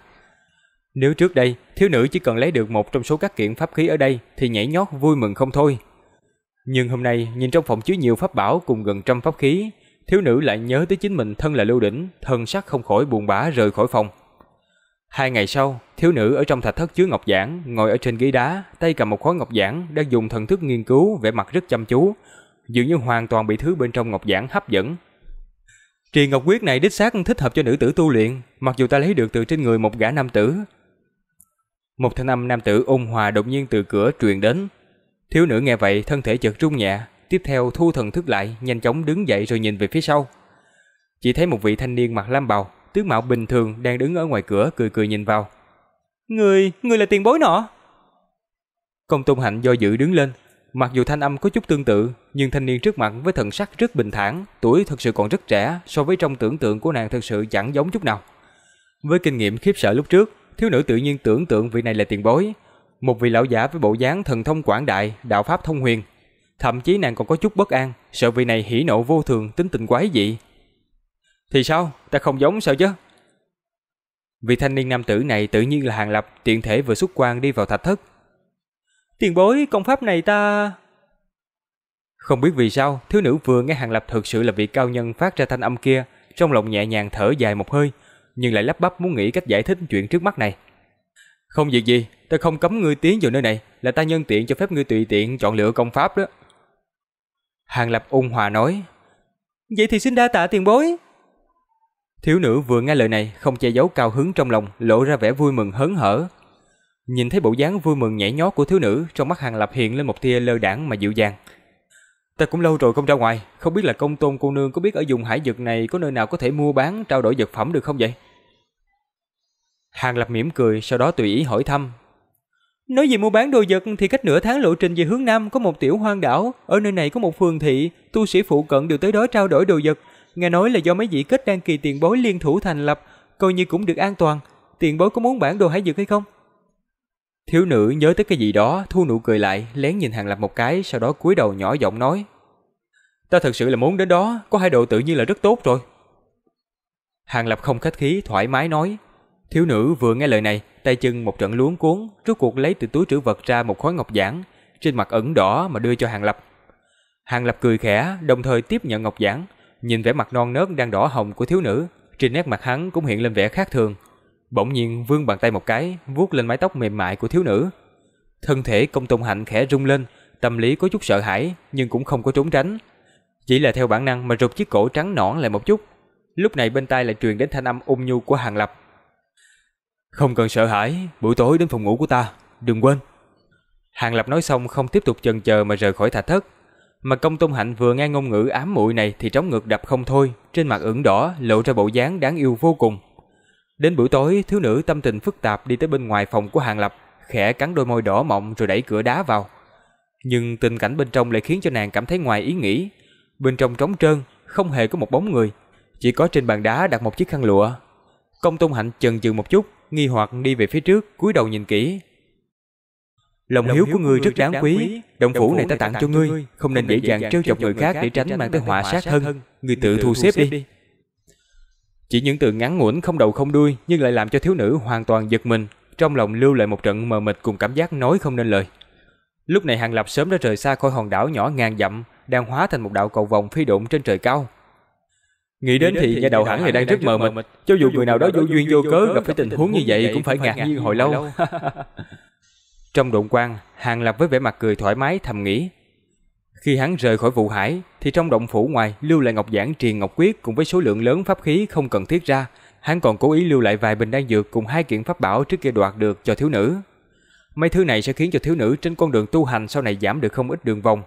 Nếu trước đây thiếu nữ chỉ cần lấy được một trong số các kiện pháp khí ở đây thì nhảy nhót vui mừng không thôi, nhưng hôm nay nhìn trong phòng chứa nhiều pháp bảo cùng gần trăm pháp khí, thiếu nữ lại nhớ tới chính mình thân là Lưu Đỉnh, thân sắc không khỏi buồn bã rời khỏi phòng. Hai ngày sau, thiếu nữ ở trong thạch thất chứa ngọc giản, ngồi ở trên ghế đá, tay cầm một khối ngọc giản, đang dùng thần thức nghiên cứu, vẻ mặt rất chăm chú, dường như hoàn toàn bị thứ bên trong ngọc giản hấp dẫn. Triền Ngọc Quyết này đích xác thích hợp cho nữ tử tu luyện, mặc dù ta lấy được từ trên người một gã nam tử. Một thanh âm nam tử ôn hòa đột nhiên từ cửa truyền đến. Thiếu nữ nghe vậy thân thể chợt rung nhẹ, tiếp theo thu thần thức lại, nhanh chóng đứng dậy rồi nhìn về phía sau. Chỉ thấy một vị thanh niên mặc lam bào, tướng mạo bình thường đang đứng ở ngoài cửa cười cười nhìn vào. Người, người là tiền bối nọ. Công Tôn Hạnh do dự đứng lên. Mặc dù thanh âm có chút tương tự, nhưng thanh niên trước mặt với thần sắc rất bình thản, tuổi thật sự còn rất trẻ, so với trong tưởng tượng của nàng thật sự chẳng giống chút nào. Với kinh nghiệm khiếp sợ lúc trước, thiếu nữ tự nhiên tưởng tượng vị này là tiền bối, một vị lão giả với bộ dáng thần thông quảng đại, đạo pháp thông huyền. Thậm chí nàng còn có chút bất an, sợ vị này hỉ nộ vô thường, tính tình quái dị. Thì sao, ta không giống sao chứ? Vị thanh niên nam tử này tự nhiên là Hàn Lập, tiện thể vừa xuất quan đi vào thạch thất. Tiền bối, công pháp này ta... Không biết vì sao, thiếu nữ vừa nghe Hàn Lập thực sự là vị cao nhân phát ra thanh âm kia, trong lòng nhẹ nhàng thở dài một hơi, nhưng lại lắp bắp muốn nghĩ cách giải thích chuyện trước mắt này. Không việc gì, ta không cấm ngươi tiến vào nơi này, là ta nhân tiện cho phép ngươi tùy tiện chọn lựa công pháp đó. Hàn Lập ôn hòa nói. Vậy thì xin đa tạ tiền bối. Thiếu nữ vừa nghe lời này không che giấu cao hứng trong lòng, lộ ra vẻ vui mừng hớn hở. Nhìn thấy bộ dáng vui mừng nhảy nhót của thiếu nữ, trong mắt Hàn Lập hiện lên một tia lơ đãng mà dịu dàng. Ta cũng lâu rồi không ra ngoài, không biết là Công Tôn cô nương có biết ở vùng hải vực này có nơi nào có thể mua bán trao đổi vật phẩm được không vậy? Hàn Lập mỉm cười, sau đó tùy ý hỏi thăm. Nói về mua bán đồ vật thì cách nửa tháng lộ trình về hướng nam có một tiểu hoang đảo, ở nơi này có một phường thị, tu sĩ phụ cận đều tới đó trao đổi đồ vật. Nghe nói là do mấy vị kết đan kỳ tiền bối liên thủ thành lập, coi như cũng được an toàn. Tiền bối có muốn bản đồ hải vực hay không? Thiếu nữ nhớ tới cái gì đó, thu nụ cười lại, lén nhìn Hàn Lập một cái, sau đó cúi đầu nhỏ giọng nói. Ta thật sự là muốn đến đó, có hai đồ tự nhiên là rất tốt rồi. Hàn Lập không khách khí, thoải mái nói. Thiếu nữ vừa nghe lời này, tay chân một trận luống cuốn, rốt cuộc lấy từ túi trữ vật ra một khối ngọc giản, trên mặt ẩn đỏ mà đưa cho Hàn Lập. Hàn Lập cười khẽ, đồng thời tiếp nhận ngọc giản, nhìn vẻ mặt non nớt đang đỏ hồng của thiếu nữ, trên nét mặt hắn cũng hiện lên vẻ khác thường. Bỗng nhiên vươn bàn tay một cái, vuốt lên mái tóc mềm mại của thiếu nữ. Thân thể Công Tôn Hạnh khẽ rung lên, tâm lý có chút sợ hãi nhưng cũng không có trốn tránh, chỉ là theo bản năng mà rụt chiếc cổ trắng nõn lại một chút. Lúc này bên tai lại truyền đến thanh âm ôn nhu của Hàn Lập. Không cần sợ hãi, buổi tối đến phòng ngủ của ta, đừng quên. Hàn Lập nói xong không tiếp tục chần chờ mà rời khỏi thạch thất. Mà Công Tôn Hạnh vừa nghe ngôn ngữ ám muội này thì trống ngực đập không thôi, trên mặt ửng đỏ lộ ra bộ dáng đáng yêu vô cùng. Đến buổi tối, thiếu nữ tâm tình phức tạp đi tới bên ngoài phòng của Hàn Lập, khẽ cắn đôi môi đỏ mọng rồi đẩy cửa đá vào. Nhưng tình cảnh bên trong lại khiến cho nàng cảm thấy ngoài ý nghĩ. Bên trong trống trơn, không hề có một bóng người, chỉ có trên bàn đá đặt một chiếc khăn lụa. Công Tôn Hạnh chần chừ một chút, nghi hoặc đi về phía trước, cúi đầu nhìn kỹ. Lòng hiếu của ngươi rất đáng quý, động phủ này ta tặng cho ngươi, không nên dễ dàng trêu chọc người khác để tránh mang tới họa sát thân, ngươi tự thu xếp đi. Chỉ những từ ngắn ngủn không đầu không đuôi nhưng lại làm cho thiếu nữ hoàn toàn giật mình, trong lòng lưu lại một trận mờ mịt cùng cảm giác nói không nên lời. Lúc này Hàn Lập sớm đã rời xa khỏi hòn đảo nhỏ ngàn dặm, đang hóa thành một đạo cầu vòng phi độn trên trời cao. Nghĩ đến thì nhà đầu hẳn này đang rất mờ mịt, cho dù người nào đó vô duyên vô cớ gặp phải tình huống như vậy cũng phải ngạc nhiên hồi lâu. Trong độn quang, Hàn Lập với vẻ mặt cười thoải mái thầm nghĩ. Khi hắn rời khỏi vụ hải thì trong động phủ ngoài lưu lại ngọc giản triền ngọc quyết cùng với số lượng lớn pháp khí không cần thiết ra, hắn còn cố ý lưu lại vài bình đan dược cùng hai kiện pháp bảo trước kia đoạt được cho thiếu nữ. Mấy thứ này sẽ khiến cho thiếu nữ trên con đường tu hành sau này giảm được không ít đường vòng.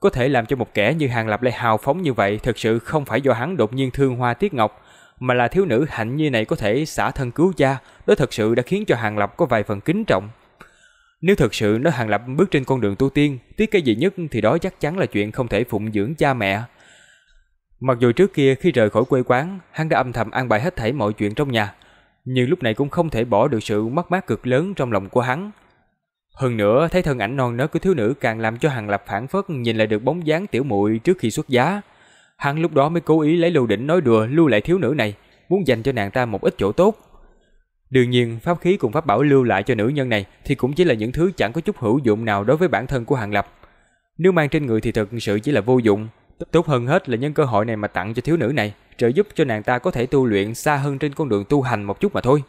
Có thể làm cho một kẻ như Hàn Lập lại hào phóng như vậy thực sự không phải do hắn đột nhiên thương hoa tiếc ngọc, mà là thiếu nữ hạnh như này có thể xả thân cứu cha, đó thật sự đã khiến cho Hàn Lập có vài phần kính trọng. Nếu thật sự nó Hàn Lập bước trên con đường tu tiên, tiếc cái gì nhất thì đó chắc chắn là chuyện không thể phụng dưỡng cha mẹ. Mặc dù trước kia khi rời khỏi quê quán, hắn đã âm thầm an bài hết thảy mọi chuyện trong nhà, nhưng lúc này cũng không thể bỏ được sự mất mát cực lớn trong lòng của hắn. Hơn nữa, thấy thân ảnh non nớt của thiếu nữ càng làm cho Hàn Lập phảng phất nhìn lại được bóng dáng tiểu muội trước khi xuất giá. Hắn lúc đó mới cố ý lấy lưu đỉnh nói đùa lưu lại thiếu nữ này, muốn dành cho nàng ta một ít chỗ tốt. Đương nhiên, pháp khí cùng pháp bảo lưu lại cho nữ nhân này thì cũng chỉ là những thứ chẳng có chút hữu dụng nào đối với bản thân của Hàn Lập. Nếu mang trên người thì thực sự chỉ là vô dụng, tốt hơn hết là nhân cơ hội này mà tặng cho thiếu nữ này, trợ giúp cho nàng ta có thể tu luyện xa hơn trên con đường tu hành một chút mà thôi.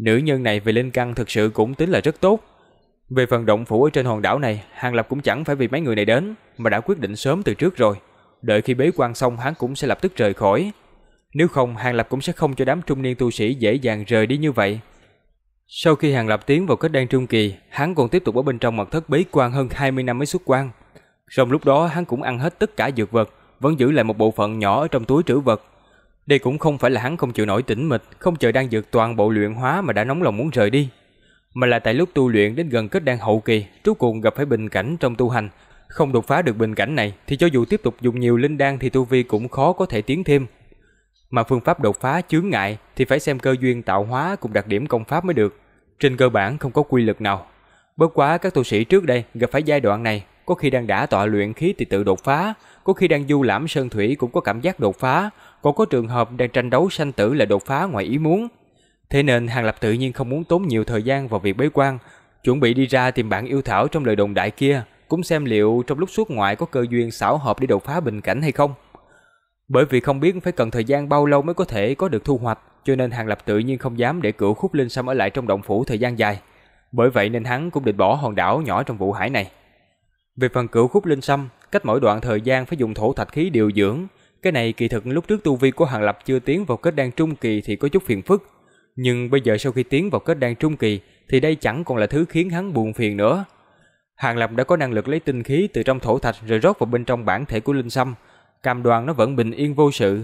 Nữ nhân này về linh căn thực sự cũng tính là rất tốt. Về phần động phủ ở trên hòn đảo này, Hàn Lập cũng chẳng phải vì mấy người này đến mà đã quyết định sớm từ trước rồi, đợi khi bế quan xong hắn cũng sẽ lập tức rời khỏi. Nếu không, Hàn Lập cũng sẽ không cho đám trung niên tu sĩ dễ dàng rời đi như vậy. Sau khi Hàn Lập tiến vào kết đan trung kỳ, hắn còn tiếp tục ở bên trong mật thất bế quan hơn hai mươi năm mới xuất quan. Trong lúc đó, hắn cũng ăn hết tất cả dược vật, vẫn giữ lại một bộ phận nhỏ ở trong túi trữ vật. Đây cũng không phải là hắn không chịu nổi tĩnh mịch, không chờ đan dược toàn bộ luyện hóa mà đã nóng lòng muốn rời đi, mà là tại lúc tu luyện đến gần kết đan hậu kỳ, rốt cuộc gặp phải bình cảnh trong tu hành. Không đột phá được bình cảnh này thì cho dù tiếp tục dùng nhiều linh đan thì tu vi cũng khó có thể tiến thêm. Mà phương pháp đột phá chướng ngại thì phải xem cơ duyên tạo hóa cùng đặc điểm công pháp mới được, trên cơ bản không có quy luật nào. Bất quá các tu sĩ trước đây gặp phải giai đoạn này, có khi đang đã tọa luyện khí thì tự đột phá, có khi đang du lãm sơn thủy cũng có cảm giác đột phá, còn có trường hợp đang tranh đấu sanh tử là đột phá ngoài ý muốn. Thế nên Hàn Lập tự nhiên không muốn tốn nhiều thời gian vào việc bế quan, chuẩn bị đi ra tìm bạn yêu thảo trong lời đồn đại kia, cũng xem liệu trong lúc xuất ngoại có cơ duyên xảo hợp để đột phá bình cảnh hay không. Bởi vì không biết phải cần thời gian bao lâu mới có thể có được thu hoạch, cho nên Hàn Lập tự nhiên không dám để Cửu Khúc Linh Sâm ở lại trong động phủ thời gian dài. Bởi vậy nên hắn cũng định bỏ hòn đảo nhỏ trong vụ hải này. Về phần Cửu Khúc Linh Sâm, cách mỗi đoạn thời gian phải dùng thổ thạch khí điều dưỡng. Cái này kỳ thực lúc trước tu vi của Hàn Lập chưa tiến vào kết đan trung kỳ thì có chút phiền phức, nhưng bây giờ sau khi tiến vào kết đan trung kỳ thì đây chẳng còn là thứ khiến hắn buồn phiền nữa. Hàn Lập đã có năng lực lấy tinh khí từ trong thổ thạch rồi rót vào bên trong bản thể của Linh Sâm, cam đoan nó vẫn bình yên vô sự.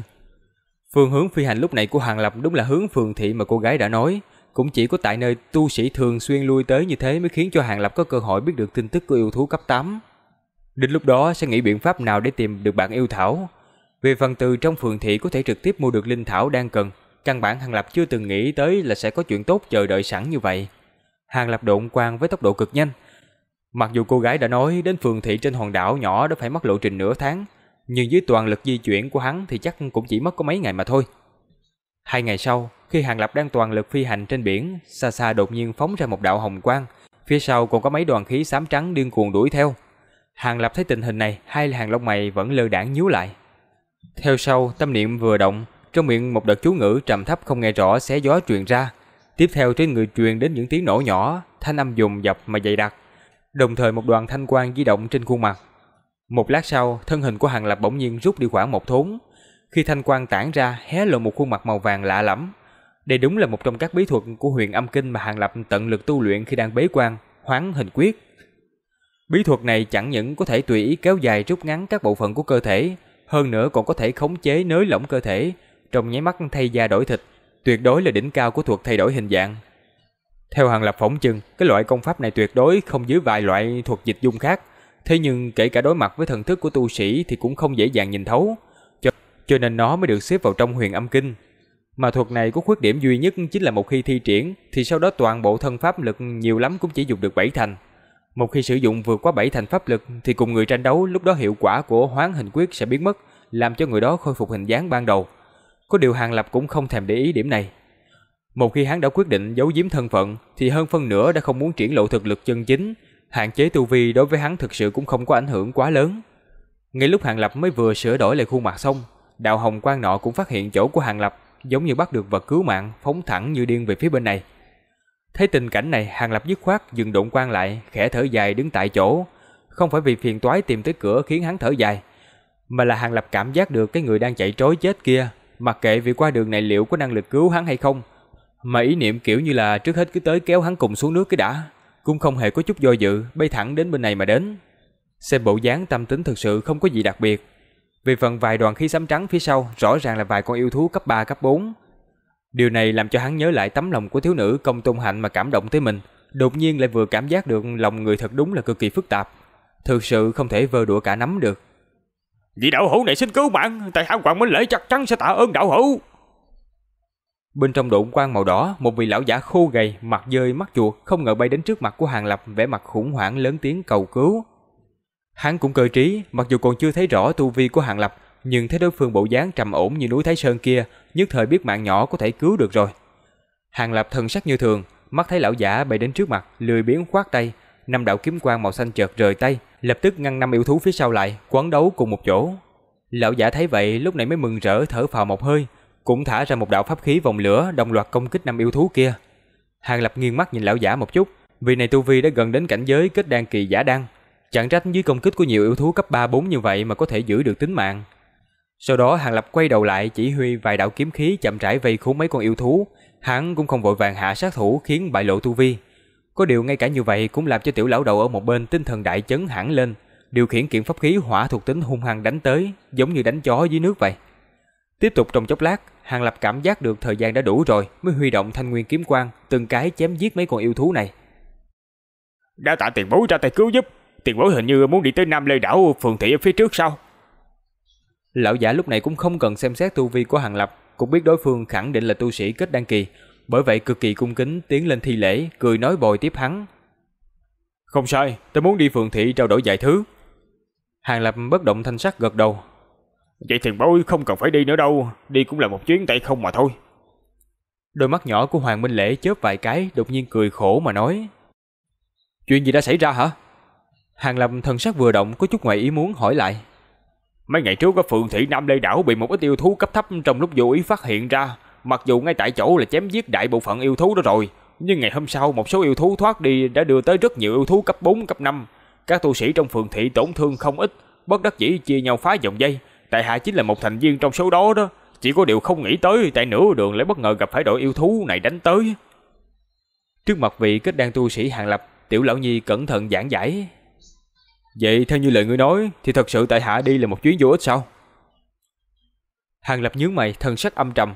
Phương hướng phi hành lúc này của Hàn Lập đúng là hướng phường thị mà cô gái đã nói, cũng chỉ có tại nơi tu sĩ thường xuyên lui tới như thế mới khiến cho Hàn Lập có cơ hội biết được tin tức của yêu thú cấp tám. Đến lúc đó sẽ nghĩ biện pháp nào để tìm được bạn yêu thảo. Về phần từ trong phường thị có thể trực tiếp mua được linh thảo đang cần, căn bản Hàn Lập chưa từng nghĩ tới là sẽ có chuyện tốt chờ đợi sẵn như vậy. Hàn Lập độn quang với tốc độ cực nhanh. Mặc dù cô gái đã nói đến phường thị trên hòn đảo nhỏ đã phải mất lộ trình nửa tháng, nhưng dưới toàn lực di chuyển của hắn thì chắc cũng chỉ mất có mấy ngày mà thôi. Hai ngày sau, khi Hàn Lập đang toàn lực phi hành trên biển, xa xa đột nhiên phóng ra một đạo hồng quang, phía sau còn có mấy đoàn khí xám trắng điên cuồng đuổi theo. Hàn Lập thấy tình hình này, hai hàng lông mày vẫn lơ đãng nhíu lại. Theo sau, tâm niệm vừa động, trong miệng một đợt chú ngữ trầm thấp không nghe rõ xé gió truyền ra. Tiếp theo trên người truyền đến những tiếng nổ nhỏ, thanh âm dồn dập mà dày đặc, đồng thời một đoàn thanh quang di động trên khuôn mặt. Một lát sau, thân hình của Hàn Lập bỗng nhiên rút đi khoảng một thốn. Khi thanh quang tản ra, hé lộ một khuôn mặt màu vàng lạ lẫm. Đây đúng là một trong các bí thuật của Huyền Âm Kinh mà Hàn Lập tận lực tu luyện khi đang bế quan, Hoán Hình Quyết. Bí thuật này chẳng những có thể tùy ý kéo dài rút ngắn các bộ phận của cơ thể, hơn nữa còn có thể khống chế nới lỏng cơ thể, trong nháy mắt thay da đổi thịt, tuyệt đối là đỉnh cao của thuật thay đổi hình dạng. Theo Hàn Lập phỏng chừng, cái loại công pháp này tuyệt đối không dưới vài loại thuật dịch dung khác, thế nhưng kể cả đối mặt với thần thức của tu sĩ thì cũng không dễ dàng nhìn thấu, cho, cho nên nó mới được xếp vào trong Huyền Âm Kinh. Mà thuật này có khuyết điểm duy nhất chính là một khi thi triển thì sau đó toàn bộ thân pháp lực nhiều lắm cũng chỉ dùng được bảy thành. Một khi sử dụng vượt quá bảy thành pháp lực thì cùng người tranh đấu lúc đó hiệu quả của Hoán Hình Quyết sẽ biến mất, làm cho người đó khôi phục hình dáng ban đầu. Có điều Hàn Lập cũng không thèm để ý điểm này. Một khi hắn đã quyết định giấu giếm thân phận thì hơn phân nửa đã không muốn triển lộ thực lực chân chính, hạn chế tu vi đối với hắn thực sự cũng không có ảnh hưởng quá lớn. Ngay lúc Hàn Lập mới vừa sửa đổi lại khuôn mặt xong, đạo hồng quang nọ cũng phát hiện chỗ của Hàn Lập, giống như bắt được vật cứu mạng, phóng thẳng như điên về phía bên này. Thấy tình cảnh này, Hàn Lập dứt khoát dừng độn quang lại, khẽ thở dài đứng tại chỗ. Không phải vì phiền toái tìm tới cửa khiến hắn thở dài, mà là Hàn Lập cảm giác được cái người đang chạy trối chết kia, mặc kệ vì qua đường này liệu có năng lực cứu hắn hay không, mà ý niệm kiểu như là trước hết cứ tới kéo hắn cùng xuống nước cái đã, cũng không hề có chút do dự, bay thẳng đến bên này mà đến. Xem bộ dáng tâm tính thực sự không có gì đặc biệt. Về phần vài đoàn khí xám trắng phía sau, rõ ràng là vài con yêu thú cấp ba, cấp bốn. Điều này làm cho hắn nhớ lại tấm lòng của thiếu nữ Công Tôn Hạnh mà cảm động tới mình, đột nhiên lại vừa cảm giác được lòng người thật đúng là cực kỳ phức tạp, thực sự không thể vơ đũa cả nắm được. Vị đạo hữu này xin cứu mạng, tại Hán Hoàng Minh Lễ chắc chắn sẽ tạ ơn đạo hữu. Bên trong độn quang màu đỏ, một vị lão giả khô gầy, mặt dơi mắt chuột, không ngờ bay đến trước mặt của Hàn Lập, vẻ mặt khủng hoảng lớn tiếng cầu cứu. Hắn cũng cơ trí, mặc dù còn chưa thấy rõ tu vi của Hàn Lập, nhưng thấy đối phương bộ dáng trầm ổn như núi Thái Sơn kia, nhất thời biết mạng nhỏ có thể cứu được rồi. Hàn Lập thần sắc như thường, mắt thấy lão giả bay đến trước mặt, lười biếng khoát tay, năm đạo kiếm quang màu xanh chợt rời tay, lập tức ngăn năm yêu thú phía sau lại, quấn đấu cùng một chỗ. Lão giả thấy vậy, lúc này mới mừng rỡ thở phào một hơi, cũng thả ra một đạo pháp khí vòng lửa, đồng loạt công kích năm yêu thú kia. Hàn Lập nghiêng mắt nhìn lão giả một chút, vì này tu vi đã gần đến cảnh giới kết đan kỳ giả đan, chẳng trách dưới công kích của nhiều yêu thú cấp ba, bốn như vậy mà có thể giữ được tính mạng. Sau đó Hàn Lập quay đầu lại chỉ huy vài đạo kiếm khí chậm rãi vây khốn mấy con yêu thú, hắn cũng không vội vàng hạ sát thủ khiến bại lộ tu vi. Có điều ngay cả như vậy cũng làm cho tiểu lão đầu ở một bên tinh thần đại chấn hẳn lên, điều khiển kiện pháp khí hỏa thuộc tính hung hăng đánh tới, giống như đánh chó dưới nước vậy. Tiếp tục trong chốc lát, Hàn Lập cảm giác được thời gian đã đủ rồi mới huy động thanh nguyên kiếm quang từng cái chém giết mấy con yêu thú này. Đa tạ tiền bối ra tay cứu giúp, tiền bối hình như muốn đi tới Nam Lê Đảo Phường Thị ở phía trước sau. Lão giả lúc này cũng không cần xem xét tu vi của Hàn Lập, cũng biết đối phương khẳng định là tu sĩ kết đan kỳ, bởi vậy cực kỳ cung kính tiến lên thi lễ, cười nói bồi tiếp hắn. Không sai, tôi muốn đi Phường Thị trao đổi vài thứ. Hàn Lập bất động thanh sắc gật đầu. Vậy tiền bối không cần phải đi nữa đâu, đi cũng là một chuyến tay không mà thôi. Đôi mắt nhỏ của Hoàng Minh Lễ chớp vài cái, đột nhiên cười khổ mà nói. Chuyện gì đã xảy ra hả? Hàn Lập thần sắc vừa động, có chút ngoài ý muốn hỏi lại. Mấy ngày trước ở Phường Thị Nam Lê Đảo bị một ít yêu thú cấp thấp trong lúc vô ý phát hiện ra, mặc dù ngay tại chỗ là chém giết đại bộ phận yêu thú đó rồi, nhưng ngày hôm sau một số yêu thú thoát đi đã đưa tới rất nhiều yêu thú cấp bốn, cấp năm. Các tu sĩ trong Phường Thị tổn thương không ít, bất đắc dĩ chia nhau phá vòng dây. Tại hạ chính là một thành viên trong số đó đó, chỉ có điều không nghĩ tới tại nửa đường lại bất ngờ gặp phải đội yêu thú này đánh tới. Trước mặt vị kết đan tu sĩ Hàn Lập, Tiểu Lão Nhi cẩn thận giảng giải. Vậy theo như lời ngươi nói thì thật sự tại hạ đi là một chuyến vô ích sao? Hàn Lập nhướng mày, thần sắc âm trầm.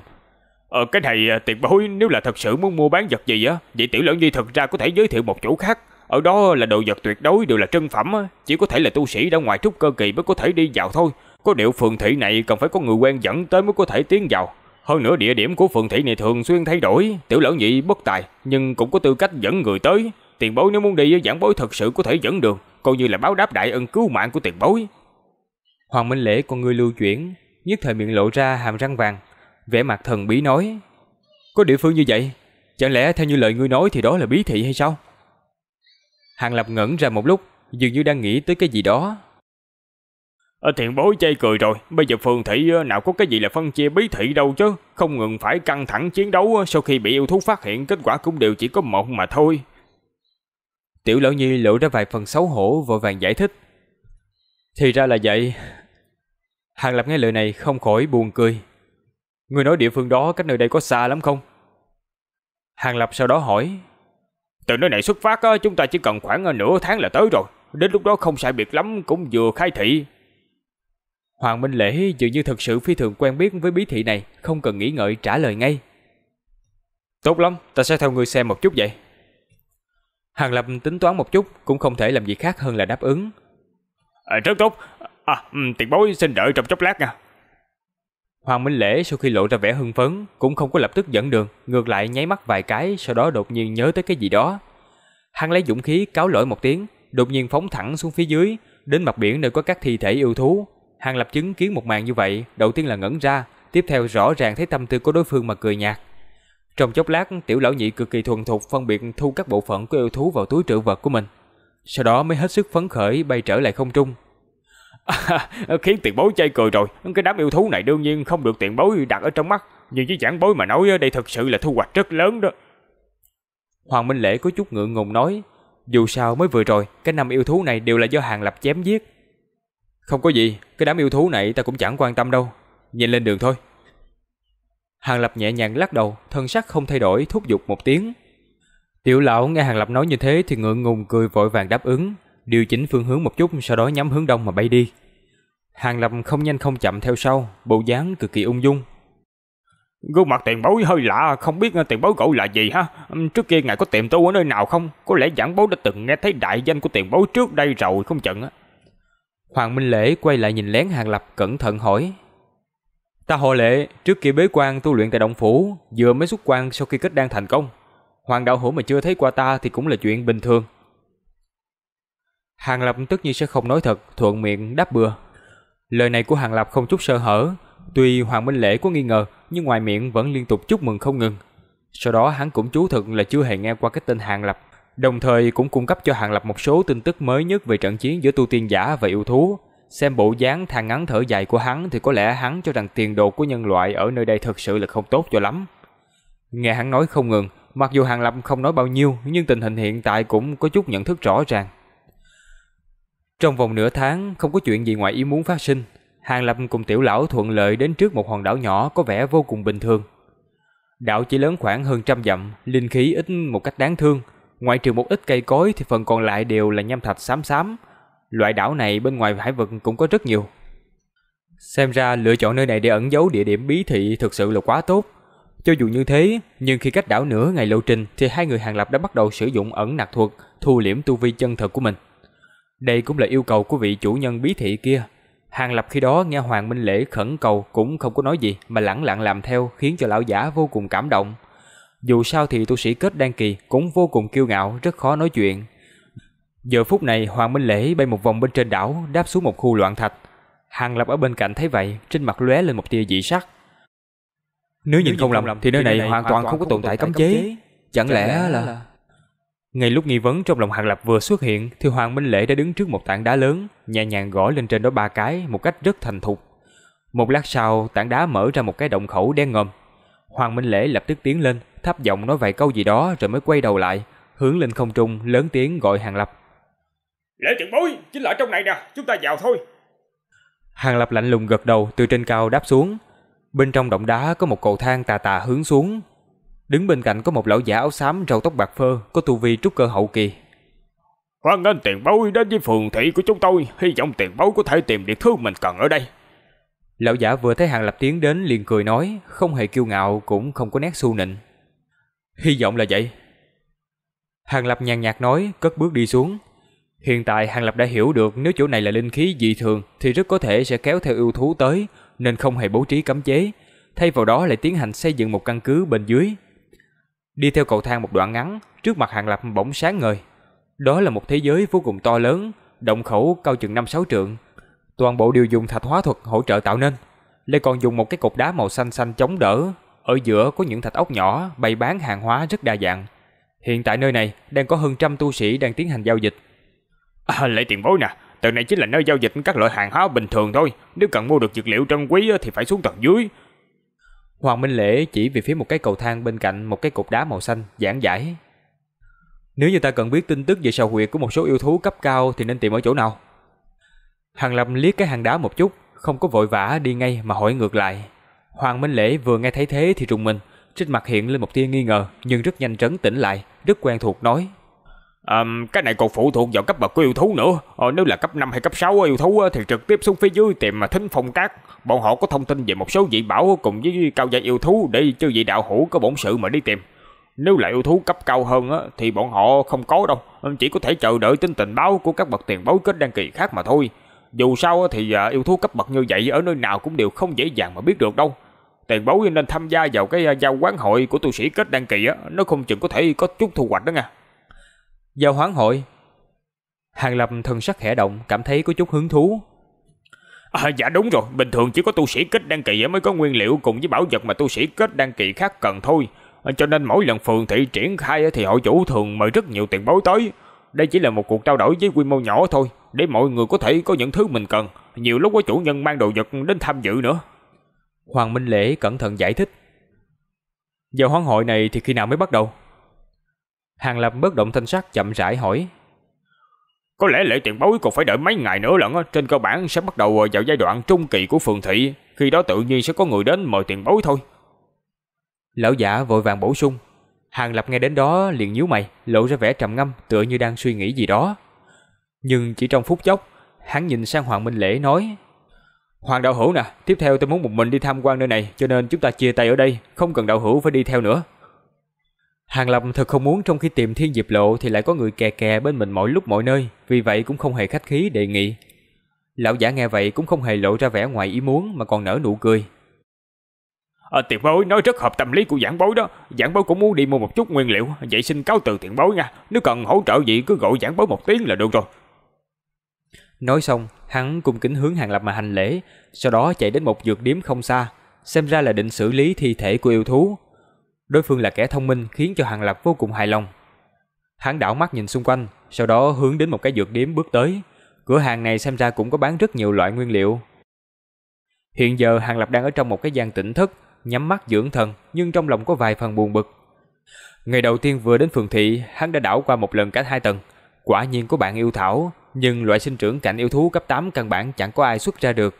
Ờ cái này tiền bối nếu là thật sự muốn mua bán vật gì á, vậy Tiểu Lão Nhi thật ra có thể giới thiệu một chỗ khác. Ở đó là đồ vật tuyệt đối đều là trân phẩm, chỉ có thể là tu sĩ đã ngoài trúc cơ kỳ mới có thể đi vào thôi. Có điều Phường Thị này cần phải có người quen dẫn tới mới có thể tiến vào. Hơn nữa địa điểm của Phường Thị này thường xuyên thay đổi, Tiểu Lão Nhị bất tài nhưng cũng có tư cách dẫn người tới. Tiền bối nếu muốn đi với giảng bối thật sự có thể dẫn đường, coi như là báo đáp đại ân cứu mạng của tiền bối. Hoàng Minh Lễ con người lưu chuyển, nhất thời miệng lộ ra hàm răng vàng, vẻ mặt thần bí nói. Có địa phương như vậy, chẳng lẽ theo như lời ngươi nói thì đó là bí thị hay sao? Hàn Lập ngẩn ra một lúc, dường như đang nghĩ tới cái gì đó. Ở thiện bối chê cười rồi, bây giờ Phường Thị nào có cái gì là phân chia bí thị đâu chứ, không ngừng phải căng thẳng chiến đấu, sau khi bị yêu thú phát hiện kết quả cũng đều chỉ có một mà thôi. Tiểu Lão Nhi lộ ra vài phần xấu hổ, vội vàng giải thích. Thì ra là vậy. Hàn Lập nghe lời này không khỏi buồn cười. Người nói địa phương đó cách nơi đây có xa lắm không? Hàn Lập sau đó hỏi. Từ nơi này xuất phát chúng ta chỉ cần khoảng nửa tháng là tới rồi, đến lúc đó không sai biệt lắm cũng vừa khai thị. Hoàng Minh Lễ dường như thật sự phi thường quen biết với bí thị này, không cần nghĩ ngợi trả lời ngay. Tốt lắm, ta sẽ theo ngươi xem một chút vậy. Hàn Lập tính toán một chút, cũng không thể làm gì khác hơn là đáp ứng. À, rất tốt, à, tiền bối xin đợi trong chốc lát nha. Hoàng Minh Lễ sau khi lộ ra vẻ hưng phấn, cũng không có lập tức dẫn đường, ngược lại nháy mắt vài cái, sau đó đột nhiên nhớ tới cái gì đó. Hắn lấy dũng khí cáo lỗi một tiếng, đột nhiên phóng thẳng xuống phía dưới, đến mặt biển nơi có các thi thể yêu thú. Hàn Lập chứng kiến một màn như vậy, đầu tiên là ngẩn ra, tiếp theo rõ ràng thấy tâm tư của đối phương mà cười nhạt. Trong chốc lát, Tiểu Lão Nhị cực kỳ thuần thục phân biệt thu các bộ phận của yêu thú vào túi trữ vật của mình, sau đó mới hết sức phấn khởi bay trở lại không trung. À, khiến tiền bối chê cười rồi, cái đám yêu thú này đương nhiên không được tiền bối đặt ở trong mắt, nhưng với giảng bối mà nói đây thật sự là thu hoạch rất lớn đó. Hoàng Minh Lễ có chút ngượng ngùng nói, dù sao mới vừa rồi cái năm yêu thú này đều là do Hàn Lập chém giết. Không có gì, cái đám yêu thú này ta cũng chẳng quan tâm đâu, nhìn lên đường thôi. Hàn Lập nhẹ nhàng lắc đầu, thân sắc không thay đổi, thúc giục một tiếng. Tiểu lão nghe Hàn Lập nói như thế thì ngượng ngùng cười vội vàng đáp ứng, điều chỉnh phương hướng một chút, sau đó nhắm hướng đông mà bay đi. Hàn Lập không nhanh không chậm theo sau, bộ dáng cực kỳ ung dung. Gương mặt tiền bối hơi lạ, không biết tiền bối gọi là gì ha? Trước kia ngài có tiệm tu ở nơi nào không? Có lẽ giảng bối đã từng nghe thấy đại danh của tiền bối trước đây rồi không chừng á. Hoàng Minh Lễ quay lại nhìn lén Hàn Lập cẩn thận hỏi. Ta họ Lệ, trước kia bế quan tu luyện tại Động Phủ, vừa mới xuất quan sau khi kết đan thành công. Hoàng đạo hữu mà chưa thấy qua ta thì cũng là chuyện bình thường. Hàn Lập tất nhiên sẽ không nói thật, thuận miệng đáp bừa. Lời này của Hàn Lập không chút sơ hở, tuy Hoàng Minh Lễ có nghi ngờ nhưng ngoài miệng vẫn liên tục chúc mừng không ngừng. Sau đó hắn cũng chú thực là chưa hề nghe qua cái tên Hàn Lập, đồng thời cũng cung cấp cho Hàn Lập một số tin tức mới nhất về trận chiến giữa tu tiên giả và yêu thú. Xem bộ dáng than ngắn thở dài của hắn thì có lẽ hắn cho rằng tiền đồ của nhân loại ở nơi đây thật sự là không tốt cho lắm. Nghe hắn nói không ngừng, mặc dù Hàn Lập không nói bao nhiêu nhưng tình hình hiện tại cũng có chút nhận thức rõ ràng. Trong vòng nửa tháng không có chuyện gì ngoài ý muốn phát sinh, Hàn Lập cùng Tiểu Lão thuận lợi đến trước một hòn đảo nhỏ có vẻ vô cùng bình thường. Đảo chỉ lớn khoảng hơn trăm dặm, linh khí ít một cách đáng thương, ngoại trừ một ít cây cối thì phần còn lại đều là nham thạch xám xám. Loại đảo này bên ngoài hải vực cũng có rất nhiều. Xem ra lựa chọn nơi này để ẩn giấu địa điểm bí thị thực sự là quá tốt. Cho dù như thế, nhưng khi cách đảo nửa ngày lộ trình thì hai người Hàn Lập đã bắt đầu sử dụng ẩn nặc thuật thu liễm tu vi chân thật của mình. Đây cũng là yêu cầu của vị chủ nhân bí thị kia. Hàn Lập khi đó nghe Hoàng Minh Lễ khẩn cầu cũng không có nói gì mà lẳng lặng làm theo, khiến cho lão giả vô cùng cảm động. Dù sao thì tu sĩ kết đan kỳ cũng vô cùng kiêu ngạo, rất khó nói chuyện. Giờ phút này Hoàng Minh Lễ bay một vòng bên trên đảo, đáp xuống một khu loạn thạch. Hàn Lập ở bên cạnh thấy vậy, trên mặt lóe lên một tia dị sắc. Nếu nhìn không lầm thì nơi này hoàn toàn không có tồn tại cấm chế. Chẳng lẽ là... Ngay lúc nghi vấn trong lòng Hàn Lập vừa xuất hiện thì Hoàng Minh Lễ đã đứng trước một tảng đá lớn, nhẹ nhàng gõ lên trên đó ba cái một cách rất thành thục. Một lát sau, tảng đá mở ra một cái động khẩu đen ngòm. Hoàng Minh Lễ lập tức tiến lên, thấp giọng nói vài câu gì đó rồi mới quay đầu lại, hướng lên không trung lớn tiếng gọi Hàn Lập. Lễ tiền bối, chính là ở trong này nè, chúng ta vào thôi. Hàn Lập lạnh lùng gật đầu, từ trên cao đáp xuống. Bên trong động đá có một cầu thang tà tà hướng xuống. Đứng bên cạnh có một lão giả áo xám râu tóc bạc phơ, có tu vi trúc cơ hậu kỳ. Hoan nghênh tiền bối đến với phường thị của chúng tôi, hy vọng tiền bối có thể tìm được thứ mình cần ở đây. Lão giả vừa thấy Hàn Lập tiến đến liền cười nói, không hề kiêu ngạo cũng không có nét xu nịnh. Hy vọng là vậy. Hàn Lập nhàn nhạt nói, cất bước đi xuống. Hiện tại Hàn Lập đã hiểu được nếu chỗ này là linh khí dị thường thì rất có thể sẽ kéo theo yêu thú tới, nên không hề bố trí cấm chế, thay vào đó lại tiến hành xây dựng một căn cứ bên dưới. Đi theo cầu thang một đoạn ngắn, trước mặt Hàn Lập bỗng sáng ngời. Đó là một thế giới vô cùng to lớn, động khẩu cao chừng năm sáu trượng, toàn bộ đều dùng thạch hóa thuật hỗ trợ tạo nên, lại còn dùng một cái cột đá màu xanh xanh chống đỡ, ở giữa có những thạch ốc nhỏ bày bán hàng hóa rất đa dạng. Hiện tại nơi này đang có hơn trăm tu sĩ đang tiến hành giao dịch. À, lễ tiền bối nè, tầng này chính là nơi giao dịch các loại hàng hóa bình thường thôi, nếu cần mua được dược liệu trân quý thì phải xuống tầng dưới. Hoàng Minh Lễ chỉ về phía một cái cầu thang bên cạnh một cái cột đá màu xanh, giảng giải. Nếu như ta cần biết tin tức về sào huyệt của một số yêu thú cấp cao thì nên tìm ở chỗ nào? Hàn Lâm liếc cái hang đá một chút, không có vội vã đi ngay mà hỏi ngược lại. Hoàng Minh Lễ vừa nghe thấy thế thì rùng mình, trên mặt hiện lên một tia nghi ngờ nhưng rất nhanh trấn tĩnh lại, rất quen thuộc nói. Um, cái này còn phụ thuộc vào cấp bậc của yêu thú nữa. ờ, Nếu là cấp năm hay cấp sáu yêu thú thì trực tiếp xuống phía dưới tìm mà Thính Phong Các. Bọn họ có thông tin về một số dị bảo cùng với cao gia yêu thú để chư vị đạo hữu có bổn sự mà đi tìm. Nếu là yêu thú cấp cao hơn thì bọn họ không có đâu, chỉ có thể chờ đợi tin tình báo của các bậc tiền bối kết đăng kỳ khác mà thôi. Dù sao thì yêu thú cấp bậc như vậy ở nơi nào cũng đều không dễ dàng mà biết được đâu. Tiền bối nên tham gia vào cái giao quán hội của tu sĩ kết đăng kỳ, nó không chừng có thể có chút thu hoạch đó nha. Giao hoán hội. Hàn Lập thần sắc khẽ động, cảm thấy có chút hứng thú. À, dạ đúng rồi, bình thường chỉ có tu sĩ kết đăng kỳ mới có nguyên liệu cùng với bảo vật mà tu sĩ kết đăng kỳ khác cần thôi. Cho nên mỗi lần phường thị triển khai thì hội chủ thường mời rất nhiều tiền bối tới. Đây chỉ là một cuộc trao đổi với quy mô nhỏ thôi, để mọi người có thể có những thứ mình cần. Nhiều lúc có chủ nhân mang đồ vật đến tham dự nữa. Hoàng Minh Lễ cẩn thận giải thích. Giao hoán hội này thì khi nào mới bắt đầu? Hàn Lập bất động thanh sắc chậm rãi hỏi. Có lẽ lễ tiền bối còn phải đợi mấy ngày nữa lận, trên cơ bản sẽ bắt đầu vào giai đoạn trung kỳ của phường thị, khi đó tự nhiên sẽ có người đến mời tiền bối thôi. Lão giả vội vàng bổ sung. Hàn Lập nghe đến đó liền nhíu mày, lộ ra vẻ trầm ngâm tựa như đang suy nghĩ gì đó. Nhưng chỉ trong phút chốc, hắn nhìn sang Hoàng Minh Lễ nói. Hoàng đạo hữu nè, tiếp theo tôi muốn một mình đi tham quan nơi này, cho nên chúng ta chia tay ở đây, không cần đạo hữu phải đi theo nữa. Hàn Lập thật không muốn trong khi tìm Thiên Diệp Lộ thì lại có người kè kè bên mình mọi lúc mọi nơi, vì vậy cũng không hề khách khí đề nghị. Lão giả nghe vậy cũng không hề lộ ra vẻ ngoài ý muốn mà còn nở nụ cười. À, tiền bối nói rất hợp tâm lý của giảng bối đó, giảng bối cũng muốn đi mua một chút nguyên liệu, vậy xin cáo từ tiền bối nha, nếu cần hỗ trợ gì cứ gọi giảng bối một tiếng là được rồi. Nói xong, hắn cung kính hướng Hàn Lập mà hành lễ, sau đó chạy đến một dược điếm không xa, xem ra là định xử lý thi thể của yêu thú. Đối phương là kẻ thông minh khiến cho Hàn Lập vô cùng hài lòng. Hắn đảo mắt nhìn xung quanh, sau đó hướng đến một cái dược điếm bước tới. Cửa hàng này xem ra cũng có bán rất nhiều loại nguyên liệu. Hiện giờ Hàn Lập đang ở trong một cái gian tĩnh thất, nhắm mắt dưỡng thần nhưng trong lòng có vài phần buồn bực. Ngày đầu tiên vừa đến phường thị, hắn đã đảo qua một lần cả hai tầng. Quả nhiên có bạn yêu thảo, nhưng loại sinh trưởng cạnh yêu thú cấp tám căn bản chẳng có ai xuất ra được.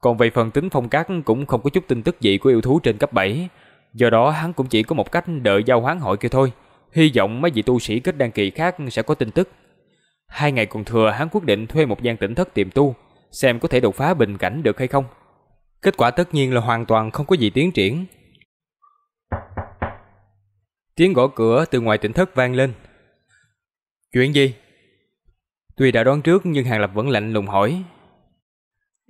Còn về phần Tính Phong Các cũng không có chút tin tức gì của yêu thú trên cấp bảy. Do đó hắn cũng chỉ có một cách đợi giao hoán hội kia thôi, hy vọng mấy vị tu sĩ kết đan kỳ khác sẽ có tin tức. Hai ngày còn thừa hắn quyết định thuê một gian tĩnh thất tiềm tu, xem có thể đột phá bình cảnh được hay không. Kết quả tất nhiên là hoàn toàn không có gì tiến triển. Tiếng gõ cửa từ ngoài tỉnh thất vang lên. Chuyện gì? Tuy đã đoán trước nhưng Hàn Lập vẫn lạnh lùng hỏi.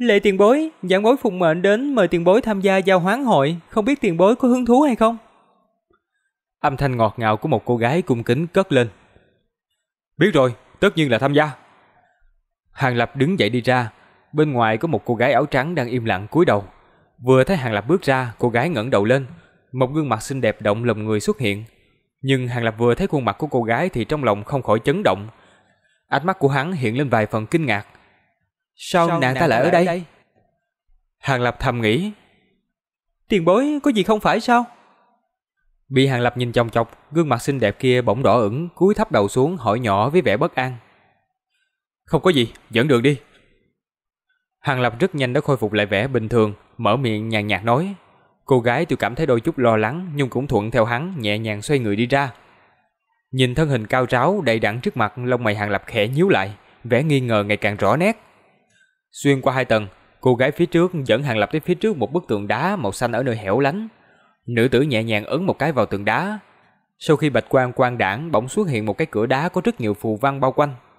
Lệ tiền bối, giảng bối phụng mệnh đến mời tiền bối tham gia giao hoán hội, không biết tiền bối có hứng thú hay không? Âm thanh ngọt ngào của một cô gái cung kính cất lên. Biết rồi, tất nhiên là tham gia. Hàn Lập đứng dậy đi ra, bên ngoài có một cô gái áo trắng đang im lặng cúi đầu. Vừa thấy Hàn Lập bước ra, cô gái ngẩng đầu lên, một gương mặt xinh đẹp động lòng người xuất hiện. Nhưng Hàn Lập vừa thấy khuôn mặt của cô gái thì trong lòng không khỏi chấn động. Ánh mắt của hắn hiện lên vài phần kinh ngạc. Sao, Sao nàng ta lại ở đây? đây? Hàn Lập thầm nghĩ. Tiền bối có gì không phải sao? Bị Hàn Lập nhìn chòng chọc, gương mặt xinh đẹp kia bỗng đỏ ửng, cúi thấp đầu xuống hỏi nhỏ với vẻ bất an. Không có gì, dẫn đường đi. Hàn Lập rất nhanh đã khôi phục lại vẻ bình thường, mở miệng nhàn nhạt nói. Cô gái tôi cảm thấy đôi chút lo lắng nhưng cũng thuận theo hắn nhẹ nhàng xoay người đi ra. Nhìn thân hình cao ráo đầy đặn trước mặt, lông mày Hàn Lập khẽ nhíu lại, vẻ nghi ngờ ngày càng rõ nét. Xuyên qua hai tầng, cô gái phía trước dẫn Hàn Lập tới phía trước một bức tường đá màu xanh ở nơi hẻo lánh. Nữ tử nhẹ nhàng ấn một cái vào tường đá. Sau khi bạch quang quang đãng, bỗng xuất hiện một cái cửa đá có rất nhiều phù văn bao quanh.